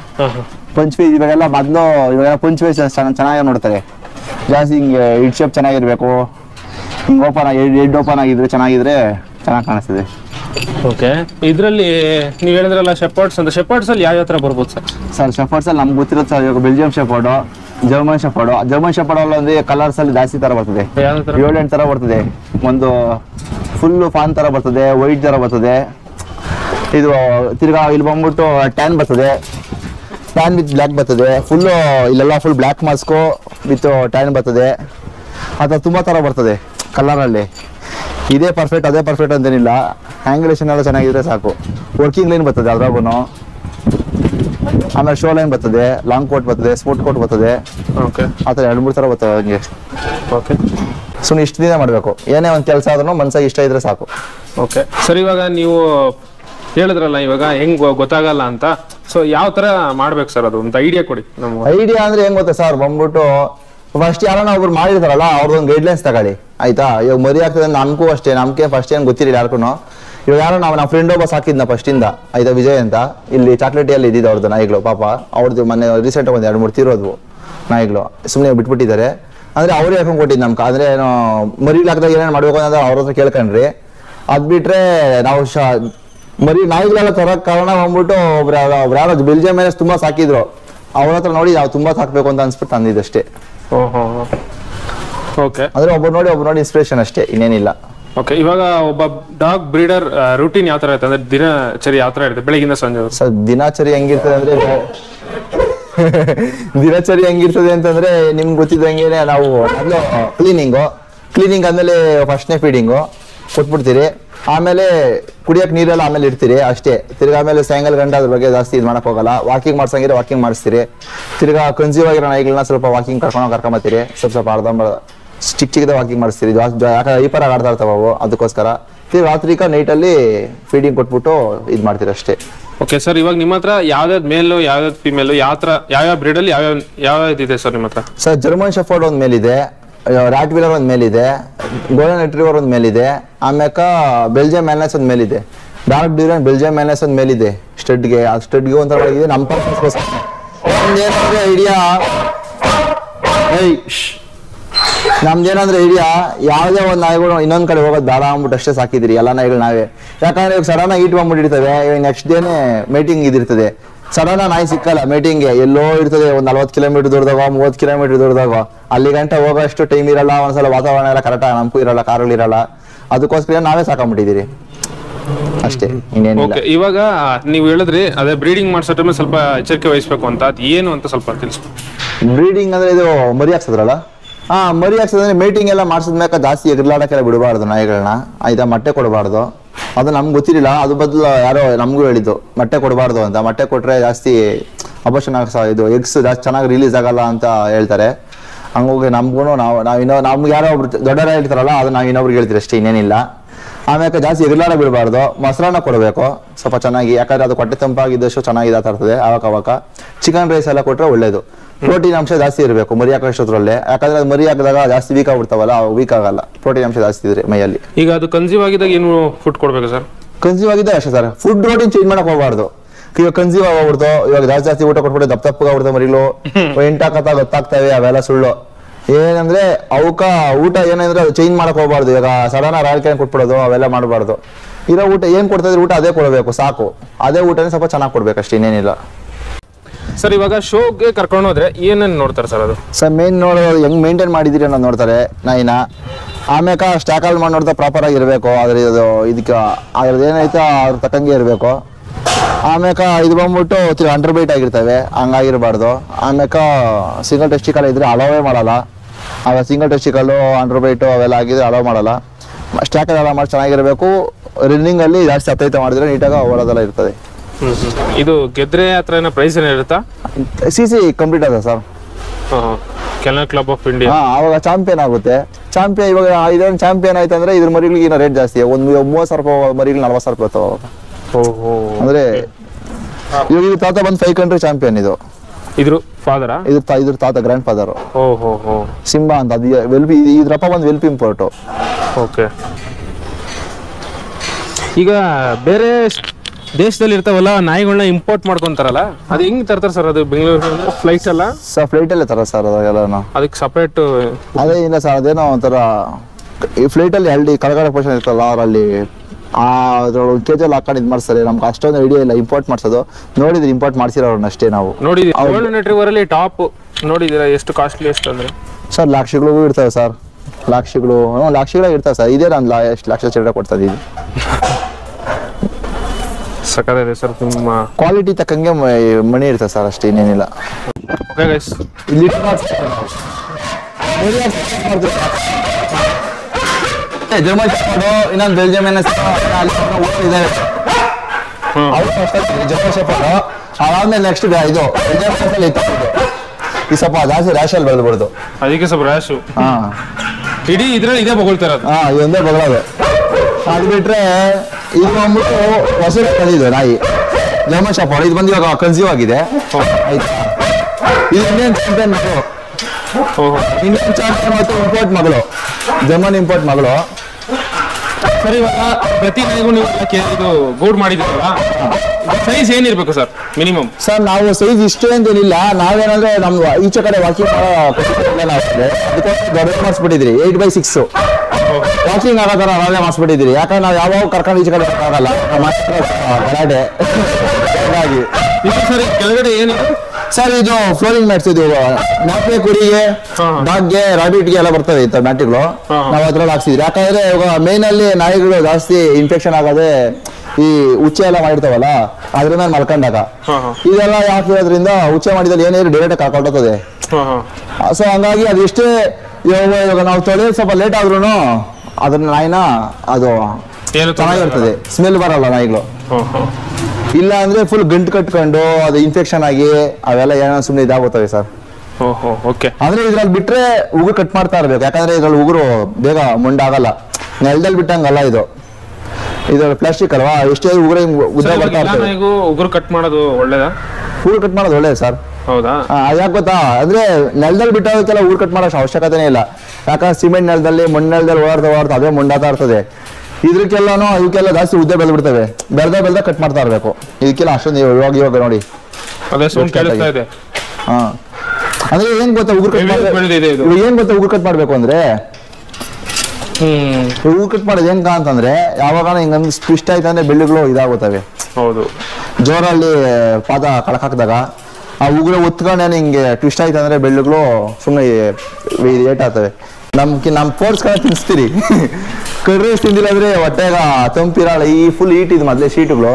ಪಂಚ್ ಫೇಸ್ ಇವಾಗೆಲ್ಲ ಮೊದಲು ಇವಾಗೆಲ್ಲ ಪಂಚ್ ಫೇಸ್ ಚೆನ್ನಾಗಿ ನೋಡ್ತಾರೆ ಜಾಸ್ತಿ. ಹಿಂಗೆ ಹಿಡ್ ಶೇಪ್ ಚೆನ್ನಾಗಿರ್ಬೇಕು, ಹಿಂಗೆ ಓಪನ್ ಆಗಿ ಹೆಡ್ ಓಪನ್ ಆಗಿದ್ರೆ ಚೆನ್ನಾಗಿದ್ರೆ ಚೆನ್ನಾಗಿ ಕಾಣಿಸ್ತದೆ. ಓಕೆ, ಇದರಲ್ಲಿ ನೀವು ಹೇಳಿದ್ರಲ್ಲ ಶೆಪರ್ಡ್ಸ್ ಅಂತ, ಶೆಪರ್ಡ್ಸ್ ಅಲ್ಲಿ ಯಾವ ಥರ ಬರ್ಬೋದು ಸರ್? ಸರ್, ಶೆಪರ್ಡ್ಸ್ ಅಲ್ಲಿ ನಮ್ಗೆ ಗೊತ್ತಿರೋದು ಸರ್ ಇವಾಗ Belgium shepherd, German shepherd. German shepherd ಅಲ್ಲಿ ಒಂದು ಕಲರ್ಸ್ ಅಲ್ಲಿ ಜಾಸ್ತಿ ಥರ ಬರ್ತದೆ, 7-8 ಥರ ಬರ್ತದೆ. ಒಂದು ಫುಲ್ಲು ಫಾನ್ ಥರ ಬರ್ತದೆ, ವೈಟ್ ಥರ ಬರ್ತದೆ. ಇದು ತಿರ್ಗಾ ಇಲ್ಲಿ ಬಂದ್ಬಿಟ್ಟು ಟ್ಯಾನ್ ಬರ್ತದೆ, ಟ್ಯಾನ್ ವಿತ್ ಬ್ಲ್ಯಾಕ್ ಬರ್ತದೆ. ಫುಲ್ಲು ಇಲ್ಲೆಲ್ಲ full black mask with tan ಬರ್ತದೆ. ಆ ಥರ ತುಂಬ ಥರ ಬರ್ತದೆ ಕಲರಲ್ಲಿ. ಇದೇ ಪರ್ಫೆಕ್ಟ್ ಅದೇ ಪರ್ಫೆಕ್ಟ್ ಅಂತೇನಿಲ್ಲ. ಆ್ಯಂಗುಲೇಷನ್ ಎಲ್ಲ ಚೆನ್ನಾಗಿದ್ರೆ ಸಾಕು. ವರ್ಕಿಂಗ್ ಲೈನ್ ಬರ್ತದೆ ಅದ್ರಾಗೂ, ಆಮೇಲೆ ಶೋ ಲೈನ್ ಬರ್ತದೆ, ಲಾಂಗ್ ಕೋಟ್ ಬರ್ತದೆ, ಸ್ಪೋರ್ಟ್ ಕೋಟ್ ಬರ್ತದೆ. ಓಕೆ, ಆ ಥರ 2-3 ಥರ ಬರ್ತದೆ ಹಂಗೆ. ಓಕೆ, ಸುಮ್ಮನೆ ಇಷ್ಟು ದಿನ ಮಾಡಬೇಕು, ಏನೇ ಒಂದು ಕೆಲಸ ಆದ್ರೂ ಮನಸ್ಸಾಗಿ ಇಷ್ಟ ಇದ್ರೆ ಸಾಕು. ಓಕೆ ಸರ್, ಇವಾಗ ನೀವು ಹೇಳಿದ್ರಲ್ಲ ಇವಾಗ ಹೆಂಗೆ ಗೊತ್ತಾಗಲ್ಲ ಅಂತ, ಸೊ ಯಾವ ಥರ ಮಾಡ್ಬೇಕು ಸರ್ ಅದು ಒಂದು ಐಡಿಯಾ ಕೊಡಿ ನಮ್ಗೆ. ಐಡಿಯಾ ಅಂದರೆ ಹೆಂಗೆ ಗೊತ್ತಾ ಸರ್, ಬಂದ್ಬಿಟ್ಟು ಫಸ್ಟ್ ಯಾರನ್ನ ಒಬ್ರು ಮಾಡಿರ್ತಾರಲ್ಲ ಅವ್ರದ್ದೊಂದು ಗೈಡ್ಲೈನ್ಸ್ ತಗೊಳ್ಳಿ ಆಯ್ತಾ. ಇವಾಗ ಮರಿ ಆಗ್ತದೆ ನಮಗೂ ಅಷ್ಟೇ, ನಮಗೆ ಫಸ್ಟ್ ಏನು ಗೊತ್ತಿರಲಿಲ್ಲ ಯಾರ್ಗೂ. ಇವಾಗ ಯಾರೋ ನಮ್ಮ ಫ್ರೆಂಡ್ ಒಬ್ಬ ಸಾಕಿದ್ನ ಫಸ್ಟಿಂದ ಆಯ್ತಾ, ವಿಜಯ್ ಅಂತ, ಇಲ್ಲಿ ಚಾಕ್ಲೇಟಿಯಲ್ಲಿ ಇದ್ದಿದ್ದು ಅವ್ರದ್ದು ನಾಯಿಗಳು. ಪಾಪ ಅವ್ರದ್ದು ಮೊನ್ನೆ ರೀಸೆಂಟಾಗಿ ಒಂದು 2-3 ತಿರೋದ್ವು ನಾಯಿಗಳು, ಸುಮ್ಮನೆ ಬಿಟ್ಬಿಟ್ಟಿದ್ದಾರೆ. ಅಂದರೆ ಅವರೇ ಹಾಕೊಂಡು ಕೊಟ್ಟಿದ್ದು ನಮ್ಗೆ. ಅಂದರೆ ಏನೋ ಮರಿಲಾಗ್ದಾಗ ಏನೇನು ಮಾಡಬೇಕು ಅನ್ನೋದು ಅವ್ರ ಹತ್ರ ಕೇಳ್ಕೊಂಡ್ರಿ. ಅದು ಬಿಟ್ಟರೆ ನಾವು ಮರಿ ನಾಯಿಗಳೆಲ್ಲ ತರೋಕ್ಕೆ ಕಾರಣ ಬಂದ್ಬಿಟ್ಟು ಒಬ್ರು ಯಾರೋ ಬೆಲ್ಜಿಯಂ ಮೇಲೆ ತುಂಬ ಸಾಕಿದ್ರು, ಅವ್ರ ಹತ್ರ ನೋಡಿ ನಾವು ತುಂಬ ಸಾಕಬೇಕು ಅಂತ ಅನ್ಸ್ಬಿಟ್ಟು ತಂದಿದ್ದಷ್ಟೇ. ಓಹೋ, ಓಕೆ. ಅಂದರೆ ಒಬ್ಬರು ನೋಡಿ ಇನ್ಸ್ಪಿರೇಷನ್ ಅಷ್ಟೇ, ಇನ್ನೇನಿಲ್ಲ. ಓಕೆ, ಇವಾಗ ಒಬ್ಬ ಡಾಗ್ ಬ್ರೀಡರ್ ರೂಟೀನ್ ಯಾವ ಥರ ಇರುತ್ತೆ ಅಂದರೆ ದಿನಚರಿ ಯಾವ ಥರ ಇರುತ್ತೆ ಬೆಳಗಿನ ಸಂಜೆ? ಸರ್, ದಿನಚರಿ ಹೆಂಗಿರ್ತದೆ ಅಂದರೆ ದಿನಚರಿ ಹೆಂಗಿರ್ತದೆ ಅಂತಂದರೆ ನಿಮ್ಗೆ ಗೊತ್ತಿದ್ದಂಗೆ ನಾವು ಮೊದಲು ಕ್ಲೀನಿಂಗ್ ಆದಮೇಲೆ ಫಸ್ಟ್ನೇ ಫೀಡಿಂಗು ಕೊಟ್ಬಿಡ್ತೀರಿ. ಆಮೇಲೆ ಕುಡಿಯೋಕೆ ನೀರೆಲ್ಲ ಆಮೇಲೆ ಇಡ್ತೀರಿ ಅಷ್ಟೇ. ತಿರ್ಗಿ ಆಮೇಲೆ ಸಾಯಂಕಾಲ ಗಂಟೆ ಅದ್ರ ಬಗ್ಗೆ ಜಾಸ್ತಿ ಇದು ಮಾಡೋಕೆ ಹೋಗಲ್ಲ. ವಾಕಿಂಗ್ ಮಾಡ್ಸಂಗಿದ್ರೆ ವಾಕಿಂಗ್ ಮಾಡಿಸ್ತೀರಿ. ತಿರ್ಗಿ ಕನ್ಸ್ಯೂಮ್ ಆಗಿರೋ ನಾಯಿಗಳನ್ನ ಸ್ವಲ್ಪ ವಾಕಿಂಗ್ ಕರ್ಕೊಂಬತ್ತೀರಿ, ಸ್ವಲ್ಪ ಅರ್ಧಂಬರ್ಧ ಚಿಕ್ಕದ ವಾಕಿಂಗ್ ಮಾಡಿಸ್ತೀರಿ. ಯಾಕಂದ್ರೆ ಈಪರ ಆಡ್ತಾ ಇರ್ತಾವೆ ಅವು, ಅದಕ್ಕೋಸ್ಕರ. ತಿರ್ಗಿ ರಾತ್ರಿಕ ನೈಟಲ್ಲಿ ಫೀಡಿಂಗ್ ಕೊಟ್ಬಿಟ್ಟು ಇದು ಮಾಡ್ತೀರಿ ಅಷ್ಟೇ. ಓಕೆ ಸರ್, ಇವಾಗ ನಿಮ್ಮ ಹತ್ರ ಯಾವ್ದಾವ್ದು ಮೇಲು ಯಾವ್ದಾವ್ದು ಫಿಮೇಲು ಯಾವ ಬ್ರೀಡಲ್ಲಿ ಯಾವ್ಯಾವ್ದು ಇದೆ ಸರ್ ನಿಮ್ಮ ಹತ್ರ? ಸರ್, ಜರ್ಮನ್ ಶೆಫರ್ಡ್ ಒಂದು ಮೇಲಿದೆ, ರಾಟ್ ವೀಲರ್ ಒಂದು ಮೇಲಿದೆ, ಗೋಲ್ಡನ್ ರಿಟ್ರೀವರ್ ಒಂದು ಮೇಲಿದೆ, ಆಮ್ಯಾಕ ಬೆಲ್ಜಿಯಂ ಮ್ಯಾನ್ಲೆಸ್ ಒಂದು ಮೇಲಿದೆ, ಡಾರ್ಕ್ ಡ್ಯೂರನ್ ಬೆಲ್ಜಿಯಂ ಮ್ಯಾನ್ಲೆಸ್ ಒಂದು ಮೇಲಿದೆ. ಸ್ಟಡ್ಗೆ ಆ ಸ್ಟಡ್ಗೆ ಒಂಥರ ಇದೆ ನಮ್ಮ ಪರ್ಪಸ್ ನಮ್ದೇನಂದ್ರೆ ಐಡಿಯಾ. ನಮ್ದೇನಂದ್ರೆ ಐಡಿಯಾ ಯಾವುದೇ ಒಂದು ನಾಯಿಗಳು ಇನ್ನೊಂದು ಕಡೆ ಹೋಗೋದು ದಾರ ಅಂದ್ಬಿಟ್ಟು ಅಷ್ಟೇ ಸಾಕಿದಿರಿ ಎಲ್ಲ ನಾಯಿಗಳು ನಾವೇ. ಯಾಕಂದ್ರೆ ಇವಾಗ ಸಡನ್ ಆಗಿ ಇಟ್ಕೊಂಡ್ಬಿಟ್ಟಿರ್ತವೆ. ಇವಾಗ ನೆಕ್ಸ್ಟ್ ಡೇನೆ ಮೀಟಿಂಗ್ ಇದಿರ್ತದೆ. ಸಡನ್ ನಾಯಿ ಸಿಕ್ಕಲ್ಲ ಮೀಟಿಂಗ್ಗೆ, ಎಲ್ಲೋ ಇರ್ತದೆ ಒಂದು 40 ಕಿಲೋಮೀಟರ್ ದೂರದಾಗ, 30 ಕಿಲೋಮೀಟರ್ ದೂರದಾಗ. ಅಲ್ಲಿ ಗಂಟೆ ಹೋಗೋಷ್ಟು ಟೈಮ್ ಇರಲ್ಲ. ಒಂದ್ಸಲ ವಾತಾವರಣ ಎಲ್ಲ ಕರೆಕ್ಟಾಗಿ ನಮಗೂ ಇರಲ್ಲ, ಕಾರುಗಳಿರಲ್ಲ. ಅದಕ್ಕೋಸ್ಕರ ನಾವೇ ಸಾಕೊಂಡ್ಬಿಟ್ಟಿದ್ದೀರಿ ಅಷ್ಟೇ, ಇನ್ನೇನಿಲ್ಲ. ಇವಾಗ ನೀವು ಹೇಳಿದ್ರಿ ಅದೇ ಬ್ರೀಡಿಂಗ್ ಮಾಡಿಸೋ ಟೈಮಲ್ಲಿ ಸ್ವಲ್ಪ ಎಚ್ಚರಿಕೆ ವಹಿಸಬೇಕು ಅಂತ, ಅದು ಏನು ಅಂತ ಸ್ವಲ್ಪ ತಿಳಿಸಿ. ಬ್ರೀಡಿಂಗ್ ಅಂದರೆ ಇದು ಮರಿ ಹಾಕ್ಸೋದ್ರಲ್ಲ. ಹಾಂ, ಮರಿ ಹಾಕ್ಸೋದ್ರೆ ಮೀಟಿಂಗ್ ಎಲ್ಲ ಮಾಡಿಸಿದ್ಮ್ಯಾಕ ಜಾಸ್ತಿ ಎಗರ್ಲಾಡಕ್ಕೆಲ್ಲ ಬಿಡಬಾರ್ದು ನಾಯಿಗಳನ್ನ ಆಯ್ತಾ, ಮೊಟ್ಟೆ ಕೊಡಬಾರ್ದು. ಅದು ನಮ್ಗೆ ಗೊತ್ತಿರಲಿಲ್ಲ, ಅದ್ರ ಬದಲು ಯಾರೋ ನಮಗೂ ಹೇಳಿದ್ದು ಮೊಟ್ಟೆ ಕೊಡಬಾರ್ದು ಅಂತ. ಮೊಟ್ಟೆ ಕೊಟ್ಟರೆ ಜಾಸ್ತಿ ಅಬರ್ಷನ್ ಆಗಿ ಇದು ಎಗ್ಸ್ ಜಾಸ್ತಿ ಚೆನ್ನಾಗಿ ರಿಲೀಸ್ ಆಗಲ್ಲ ಅಂತ ಹೇಳ್ತಾರೆ. ಹಂಗೋಗಿ ನಮಗೂ ನಾವು ನಮ್ಗೆ ಯಾರೋ ಒಬ್ರು ದೊಡ್ಡವರೇ ಹೇಳ್ತಾರಲ್ಲ ಅದು ನಾವು ಇನ್ನೊಬ್ರಿಗೆ ಹೇಳ್ತೀರಿ ಅಷ್ಟೇ, ಇನ್ನೇನಿಲ್ಲ. आम्याके जास्ति एगलाना बिडबार्दु मसलाना कोडबेकु ಸ್ವಲ್ಪ ಚೆನ್ನಾಗಿ ಯಾಕಂದ್ರೆ ಅದು ಕೊಟ್ಟೆ ತಂಪಾಗಿದ್ದಷ್ಟು ಚೆನ್ನಾಗಿ ಇದಾಗ್ತದೆ ಆವಕಾವಕ ಚಿಕನ್ ರೈಸ್ ಎಲ್ಲ ಕೊಟ್ರೆ ಒಳ್ಳೆಯದು ಪ್ರೋಟೀನ್ ಅಂಶ ಜಾಸ್ತಿ ಇರಬೇಕು ಮರಿ ಹಾಕೋಷ್ಟರಲ್ಲೇ ಯಾಕಂದ್ರೆ ಅದು ಮರಿ ಹಾಕಿದಾಗ ಜಾಸ್ತಿ ವೀಕ್ ಆಗ್ಬಿಡ್ತಾವಲ್ಲ ಆ ವೀಕ್ ಆಗಲ್ಲ ಪ್ರೋಟೀನ್ ಅಂಶ ಜಾಸ್ತಿ ಇದ್ರೆ ಮೈಯಲ್ಲಿ ಈಗ ಅದು ಕನ್ಸೀವ್ ಆಗಿದಾಗ ಏನು ಫುಡ್ ಕೊಡಬೇಕು ಸರ್ ಕನ್ಸೀವ್ ಆಗಿದಾಗ ಅಷ್ಟೇ ಸರ್ ಫುಡ್ ರೂಟೀನ್ ಚೇಂಜ್ ಮಾಡಕ ಹೋಗಬಾರದು ಈಗ ಕನ್ಸೀವ್ ಆಗ್ಬಿಡ್ತೋ ಈಗ ಜಾಸ್ತಿ ಊಟ ಕೊಡ್ಬಿಟ್ಟು ದಪ್ಪ ದಪ್ಪ ಆಗ್ಬಿಡ್ತಾವ ಮರಿಗಳು ಎಂಟಾಕತ ಗೊತ್ತಾಗ್ತವೆ ಅವೆಲ್ಲ ಸುಳ್ಳು ಏನಂದ್ರೆ ಅವಕ ಊಟ ಏನಂದ್ರೆ ಅದು ಚೇಂಜ್ ಮಾಡಕ ಹೋಗಬಾರದು ಈಗ ಸಡನ್ ಆಗಿ ರಾಯಲ್ ಕ್ಯಾನ್ ಕೊಟ್ಬಿಡೋದು ಅವೆಲ್ಲ ಮಾಡಬಾರದು ಇರೋ ಊಟ ಏನು ಕೊಡ್ತಿದ್ರೆ ಊಟ ಅದೇ ಕೊಡಬೇಕು ಸಾಕು ಅದೇ ಊಟನೇ ಸ್ವಲ್ಪ ಚೆನ್ನಾಗಿ ಕೊಡಬೇಕು ಅಷ್ಟೇ ಇನ್ನೇನಿಲ್ಲ ಸರ್ ಇವಾಗ ಶೋಗೆ ಕರ್ಕೊಂಡು ಹೋದ್ರೆ ಏನೇನ್ ನೋಡ್ತಾರೆ ಸರ್ ಅದು ಸರ್ ಮೇನ್ ನೋಡೋದು ಹೆಂಗ್ ಮೇಂಟೈನ್ ಮಾಡಿದಿರಿ ಅನ್ನೋದು ನೋಡ್ತಾರೆ ನೈನಾ ಆಮೇಕ ಸ್ಟಾಕಲ್ ಮಾಡಿ ನೋಡ್ತಾ ಪ್ರಾಪರ್ ಆಗಿ ಇರಬೇಕು ಆದರೆ ಇದು ಇದಕ್ಕೆ ಅದ್ರದ್ದು ಏನೈತೆ ಅದ್ರ ತಕ್ಕಂಗೆ ಇರಬೇಕು ಆಮೇಕ ಇದು ಬಂದ್ಬಿಟ್ಟು ಅಂಡರ್ ಬೈಟ್ ಆಗಿರ್ತವೆ ಹಂಗಾಗಿರಬಾರ್ದು ಆಮೇಕ ಸಿಂಗಲ್ ಟೆಸ್ಟಿಕಲ್ ಇದ್ರೆ ಅಲೋವೇ ಮಾಡಲ್ಲ ಆಗ ಸಿಂಗಲ್ ಟೆಸ್ಟಿಕಲ್ಲು ಅಂಡರ್ ಬೈಟು ಅವೆಲ್ಲ ಆಗಿದ್ರೆ ಅಲೋ ಮಾಡಲ್ಲ ಸ್ಟ್ಯಾಕಲ್ ಎಲ್ಲ ಮಾಡಿ ಚೆನ್ನಾಗಿರಬೇಕು ರನ್ನಿಂಗ್ ಅಲ್ಲಿ ಜಾಸ್ತಿ ಅತೈತೆ ಮಾಡಿದ್ರೆ ನೀಟಾಗಿ ಓಡೋದೆಲ್ಲ ಇರ್ತದೆ ಇದು ಗೆದ್ರೆ ಹತ್ರ ಏನೋ ಪ್ರೈಸ್ ಏನೋ ಇರುತ್ತಾ ಸಿ ಸಿ ಕಂಪ್ಲೀಟ್ ಆದ sir kennel club of India ಆವಾಗ ಚಾಂಪಿಯನ್ ಆಗುತ್ತೆ ಚಾಂಪಿಯನ್ ಇವಾಗ ಇದೊಂದು ಚಾಂಪಿಯನ್ ಆಯ್ತು ಅಂದ್ರೆ ಇದ್ರ ಮರಿಗಳಿಗೆ ಏನೋ ರೇಟ್ ಜಾಸ್ತಿ ಒಂದು 30,000 ಮರಿಗಳು 40,000 ಬರ್ತಾವ ಓಹೋ ಅಂದ್ರೆ ಇವಾಗ ಇದು ತಾತ ಬಂದು 5 ಕಂಟ್ರಿ ಚಾಂಪಿಯನ್ ಇದು ಇದ್ರು ಫಾದರ್ ಇದ್ರ ತಾತ ಗ್ರ್ಯಾಂಡ್ ಫಾದರ್ ಓಹೋ ಹೋ ಸಿಂಬಾ ಅಂತ ಅದು ವೆಲ್ಬಿ ಇದ್ರಪ್ಪ ಬಂದು ವೆಲ್ಬಿ ಇಂಪೋರ್ಟ್ ಓಕೆ ಈಗ ಬೇರೆ ದೇಶದಲ್ಲಿ ಇರ್ತಾವಲ್ಲ ನಾಯಿಗಳನ್ನ ಇಂಪೋರ್ಟ್ ಮಾಡ್ಕೊಂತಾರಲ್ಲ ಅದು ಹೆಂಗ್ ತರ್ತಾರೆ ಸರ್ ಅದು ಬೆಂಗಳೂರು ಫ್ಲೈಟ್ ಅಲ್ಲ ಸರ್ ಫ್ಲೈಟ್ ಅಲ್ಲೇ ತರ ಸರ್ ಅದೆಲ್ಲ ಅದಕ್ಕೆ ಸಪ್ರೇಟ್ ಅದೇ ಇಲ್ಲ ಸರ್ ಅದೇನೋ ಒಂಥರ ಈ ಫ್ಲೈಟ್ ಅಲ್ಲಿ ಹಳ್ಳಿ ಕಳಗಡೆ ಪೋಷನ್ ಇರ್ತಲ್ಲ ಅವರಲ್ಲಿ ಅದ್ರೊಳಗೆ ಕೆಜಲ್ ಹಾಕೊಂಡು ಇದು ಮಾಡ್ತಾರೆ ನಮ್ಗೆ ಅಷ್ಟೊಂದು ಐಡಿಯಾ ಇಲ್ಲ ಇಂಪೋರ್ಟ್ ಮಾಡಿಸೋದು ನೋಡಿದ್ರೆ ಇಂಪೋರ್ಟ್ ಮಾಡ್ಸಿರೋ ಅವ್ರನ್ನ ಅಷ್ಟೇ ನಾವು ನೋಡಿದ್ವಿ ಗೋಲ್ಡನ್ ರಿಟ್ರೀವರ್ ಅಲ್ಲಿ ಟಾಪ್ ನೋಡಿದಿರ ಎಷ್ಟು ಕಾಸ್ಟ್ಲಿ ಎಷ್ಟು ಅಂದ್ರೆ ಸರ್ ಲಕ್ಷಗಳಿಗೂ ಇರ್ತವೆ ಸರ್ ಲಕ್ಷಗಳು ಲಕ್ಷಗಳಾಗಿ ಇರ್ತಾವೆ ಸರ್ ಇದೇ ನಾನು ಎಷ್ಟು ಲಕ್ಷ ಚಿಲ್ಲರೆ ಕೊಡ್ತಾ ಇದ್ದೀನಿ ಸಕರೆ ಸರ್ ನಿಮ್ಮ ಕ್ವಾಲಿಟಿ ತಕ್ಕಂಗೆ ಮಣಿ ಇರ್ತಾ ಸರ್ ಅಷ್ಟೇ ಇನ್ನೇನಿಲ್ಲ ಓಕೆ ಗೈಸ್ ಇಲ್ಲಿ ಜರ್ಮನ್ ಶೆಫರ್ಡ್ ಇನ್ನೊಂದು ಬೆಲ್ಜಿಯಂ ಏನೋ ಇದಾವೆ ಅವ್ರು ಫಸ್ಟ್ ಜರ್ಮನ್ ಶೆಫರ್ಡ್ ಆಮೇಲೆ ನೆಕ್ಸ್ಟ್ ಇದು ಬೆಲ್ಜಿಯಂ ಶೆಫರ್ಡ್ ಇತ್ತು ಈ ಸ್ವಲ್ಪ ಜಾಸ್ತಿ ರ್ಯಾಶಲ್ಲಿ ಬೆಳೆದ್ಬಿಡ್ದು ಅದಕ್ಕೆ ಸ್ವಲ್ಪ ರ್ಯಾಶು ಹಾಂ ಇಡೀ ಇದರಲ್ಲಿ ಇದೇ ಬೊಗಳ್ತಾರೆ ಹಾಂ ಇದೊಂದೇ ಬೊಗಳೋದು ಅದು ಬಿಟ್ರೆ ಇದು ಬಂದ್ಬಿಟ್ಟು ಹೊಸ ಕಲಿದೆ ನಾಯಿ ಜರ್ಮನ್ ಶಾಪ ಇದು ಬಂದು ಇವಾಗ ಕನ್ಸ್ಯೂಮ್ ಆಗಿದೆ ಇಂಡಿಯನ್ ಚಾಂಪಿಯನ್ ಮಗಳು ಇಂಡಿಯನ್ ಚಾಂಪಿಯನ್ ಮತ್ತು ಇಂಪೋರ್ಟ್ ಮಗಳು ಜರ್ಮನ್ ಇಂಪೋರ್ಟ್ ಮಗಳು ಸರ್ ಇವಾಗ ಪ್ರತಿ ನಾಯಿಗೂ ನೀವು ಇದು ಗೌಡ್ ಮಾಡಿದ್ದೀರಲ್ಲ ಸೈಜ್ ಏನಿರಬೇಕು ಸರ್ ಮಿನಿಮಮ್ ಸರ್ ನಾವು ಸೈಜ್ ಇಷ್ಟೇ ಅಂತೇನಿಲ್ಲ ನಾವೇನಂದ್ರೆ ನಮ್ಗೆ ಈಚೆ ಕಡೆ ವಾಕಿಂಗ್ ಮಾಡೋದೇ ಅದಕ್ಕೋಸ್ಕರ ದೊಡ್ಡ ಮಾಡಿಸ್ಬಿಟ್ಟಿದ್ರಿ 8x6 ವಾಕಿಂಗ್ ಆಗೋ ಥರ ನಾವೇ ಮಾಡಿಸ್ಬಿಟ್ಟಿದ್ರಿ ಯಾಕಂದ್ರೆ ನಾವು ಯಾವಾಗ ಕರ್ಕೊಂಡು ಈಚೆ ಕಡೆ ಆಗಲ್ಲ ಗಲಾಟೆ ಹಾಗಾಗಿ ಇದು ಸರ್ ಕೆಳಗಡೆ ಏನು ಸರ್ ಇದು ಫ್ಲೋರಿಂಗ್ ಮ್ಯಾಟ್ಸ್ ಇದು ನಾಪೆ ಕುರಿಗೆ ಡಾಗ್ಗೆ ರಾಬಿಟ್ಗೆ ಎಲ್ಲ ಬರ್ತವೆ ಇಂಥ ಮ್ಯಾಟ್ಗಳು ನಾವು ಅದ್ರಲ್ಲಿ ಹಾಕ್ಸಿದ್ವಿ ಯಾಕಂದ್ರೆ ಇವಾಗ ಮೇನ್ ಅಲ್ಲಿ ನಾಯಿಗಳು ಜಾಸ್ತಿ ಇನ್ಫೆಕ್ಷನ್ ಆಗೋದೇ ಈ ಉಚ್ಚೆ ಎಲ್ಲ ಮಾಡಿರ್ತಾವಲ್ಲ ಅದ್ರ ಮೇಲೆ ಮಲ್ಕೊಂಡಾಗ ಇದೆಲ್ಲ ಹಾಕಿರೋದ್ರಿಂದ ಉಚ್ಚೆ ಮಾಡಿದಲ್ಲಿ ಏನೇನು ಡೈರೆಕ್ಟ್ ಹಾಕೊಂಡೋಗ್ತದೆ ಸೊ ಹಂಗಾಗಿ ಅದೆಷ್ಟೇ ಇವಾಗ ನಾವು ತೊಳೆಯೋದು ಸ್ವಲ್ಪ ಲೇಟ್ ಆದ್ರೂ ಅದನ್ನ ನಾಯಿನ ಅದು ಚೆನ್ನಾಗಿರ್ತದೆ ಸ್ಮೆಲ್ ಬರಲ್ಲ ನಾಯಿಗಳು ಇಲ್ಲ ಅಂದ್ರೆ ಫುಲ್ ಗಂಟು ಕಟ್ಕೊಂಡು ಅದು ಇನ್ಫೆಕ್ಷನ್ ಆಗಿ ಅವೆಲ್ಲ ಏನೋ ಸುಮ್ಮನೆ ಇದಾಗುತ್ತವೆ ಸರ್ ಅಂದ್ರೆ ಇದ್ರಲ್ಲಿ ಬಿಟ್ರೆ ಉಗುರು ಕಟ್ ಮಾಡ್ತಾ ಇರ್ಬೇಕು ಯಾಕಂದ್ರೆ ಇದ್ರಲ್ಲಿ ಉಗುರು ಬೇಗ ಮುಂಡಾಗಲ್ಲ ನೆಲದಲ್ಲಿ ಬಿಟ್ಟಂಗಲ್ಲ ಇದು ಇದು ಪ್ಲಾಸ್ಟಿಕ್ ಅಲ್ವಾ ಎಷ್ಟೇ ಉಗುರು ಉದ್ದ ಬರ್ತಾ ಇರ್ತದೆ ಉಗುರು ಕಟ್ ಮಾಡೋದು ಒಳ್ಳೇದಾ ಉಗುರು ಕಟ್ ಮಾಡೋದು ಒಳ್ಳೇದು ಸರ್ ಹೌದಾ ಯಾಕೆ ಗೊತ್ತಾ ಅಂದ್ರೆ ನೆಲದಲ್ಲಿ ಬಿಟ್ಟೋದಕ್ಕೆಲ್ಲ ಉಗುರು ಕಟ್ ಮಾಡೋಷ್ಟು ಅವಶ್ಯಕತೆನೇ ಇಲ್ಲ ಯಾಕಂದ್ರೆ ಸಿಮೆಂಟ್ ನೆಲದಲ್ಲಿ ಮಣ್ಣು ನೆಲದಲ್ಲಿ ಓಡಾಡ್ತಾ ಅದೇ ಮುಂಡಾತಾ ಇರ್ತದೆ ಇದಕ್ಕೆಲ್ಲಾನು ಇವಕ್ಕೆಲ್ಲ ಜಾಸ್ತಿ ಉದ್ದ ಬೆಳೆದ್ಬಿಡ್ತವೆ ಬೆಳೆದ ಕಟ್ ಮಾಡ್ತಾ ಇರಬೇಕು ಇದಕ್ಕೆಲ್ಲ ಅಷ್ಟೊಂದು ಇವಾಗ ಇವಾಗ ನೋಡಿ ಅಂದ್ರೆ ಏನ್ ಗೊತ್ತಾ ಉಗುರು ಕಟ್ ಮಾಡ್ಬೇಕು ಅಂದ್ರೆ ಉಗುರು ಕಟ್ ಮಾಡೋದು ಹೆಂಗ ಅಂತಂದ್ರೆ ಯಾವಾಗ ಹಿಂಗಂದ್ ಸ್ಪಿಸ್ಟ್ ಆಯ್ತು ಅಂದ್ರೆ ಬೆಳ್ಳಿಗಳು ಇದಾಗುತ್ತವೆ ಜೋರಲ್ಲಿ ಪಾದ ಕಳಕ್ ಹಾಕಿದಾಗ ಆ ಉಗುರು ಒತ್ಕೊಂಡು ಹಿಂಗೆ ಟ್ವಿಸ್ಟ್ ಆಯ್ತು ಅಂದ್ರೆ ಬೆಳ್ಳಿಗಳು ಸುಮ್ಮನೆ ಏಟ್ ಆಗ್ತವೆ ನಮ್ ಫೋರ್ಸ್ ಕಡೆ ತಿನ್ಸ್ತೀರಿ ಕಡ್ರೈಸ್ ತಿಂದಿಲ್ಲ ಅಂದ್ರೆ ಹೊಟ್ಟೆಗ ತಂಪಿರಲ್ಲ ಈ ಫುಲ್ ಹೀಟ್ ಇದು ಮೊದಲೇ ಶೀಟುಗಳು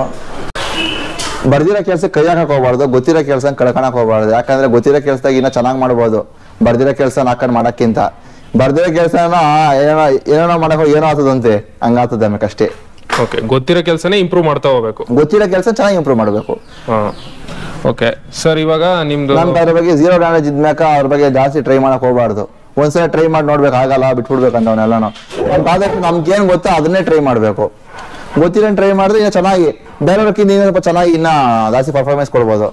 ಬರ್ದಿರೋ ಕೆಲಸ ಕೈ ಹಾಕಕ್ ಹೋಗ್ಬಾರ್ದು ಗೊತ್ತಿರೋ ಕೆಲಸ ಕಳ್ಕೊಳಕ್ ಹೋಗ್ಬಾರ್ದು ಯಾಕಂದ್ರೆ ಗೊತ್ತಿರೋ ಕೆಲಸದಾಗ ಇನ್ನೂ ಚೆನ್ನಾಗಿ ಮಾಡ್ಬೋದು ಬರ್ದಿರೋ ಕೆಲಸ ನಾಕಂಡ್ ಮಾಡೋಕ್ಕಿಂತ ಬರ್ದಿರೋ ಕೆಲಸನ ಏನೋ ಏನೋ ಮಾಡಕ್ ಏನೋ ಆಗ್ತದಂತೆ ಹಂಗಾಗ್ತದೆ ಆಮೇಲೆ ಅಷ್ಟೇ ಓಕೆ ಗೊತ್ತಿರೋ ಕೆಲಸನೇ ಇಂಪ್ರೂವ್ ಮಾಡ್ತಾ ಹೋಗ್ಬೇಕು ಗೊತ್ತಿರೋ ಕೆಲಸ ಚೆನ್ನಾಗಿ ಇಂಪ್ರೂವ್ ಮಾಡಬೇಕು ಓಕೆ ಸರ್ ಇವಾಗ ನಿಮ್ದು ನಮ್ಮ ಬಗ್ಗೆ 0 ಡ್ಯಾಮೇಜ್ ಇದ್ಮ್ಯಾಕ ಅವ್ರ ಬಗ್ಗೆ ಜಾಸ್ತಿ ಟ್ರೈ ಮಾಡಕ್ ಹೋಗ್ಬಾರ್ದು ಒಂದ್ಸಲ ಟ್ರೈ ಮಾಡಿ ನೋಡಬೇಕಾಗಲ್ಲ, ಬಿಟ್ಬಿಡ್ಬೇಕಂತ ಅವನ್ನೆಲ್ಲನೂ. ಅವ್ನು ಆದಷ್ಟು ನಮ್ಗೇನು ಗೊತ್ತೋ ಅದನ್ನೇ ಟ್ರೈ ಮಾಡಬೇಕು. ಗೊತ್ತಿಲ್ಲ ಟ್ರೈ ಮಾಡಿದ್ರೆ ಇನ್ನೂ ಚೆನ್ನಾಗಿ ಬೇರೆಯವ್ರಕ್ಕಿಂತ ಇನ್ನೂ ಸ್ವಲ್ಪ ಚೆನ್ನಾಗಿ ಇನ್ನೂ ಜಾಸ್ತಿ ಪರ್ಫಾರ್ಮೆನ್ಸ್ ಕೊಡ್ಬೋದು.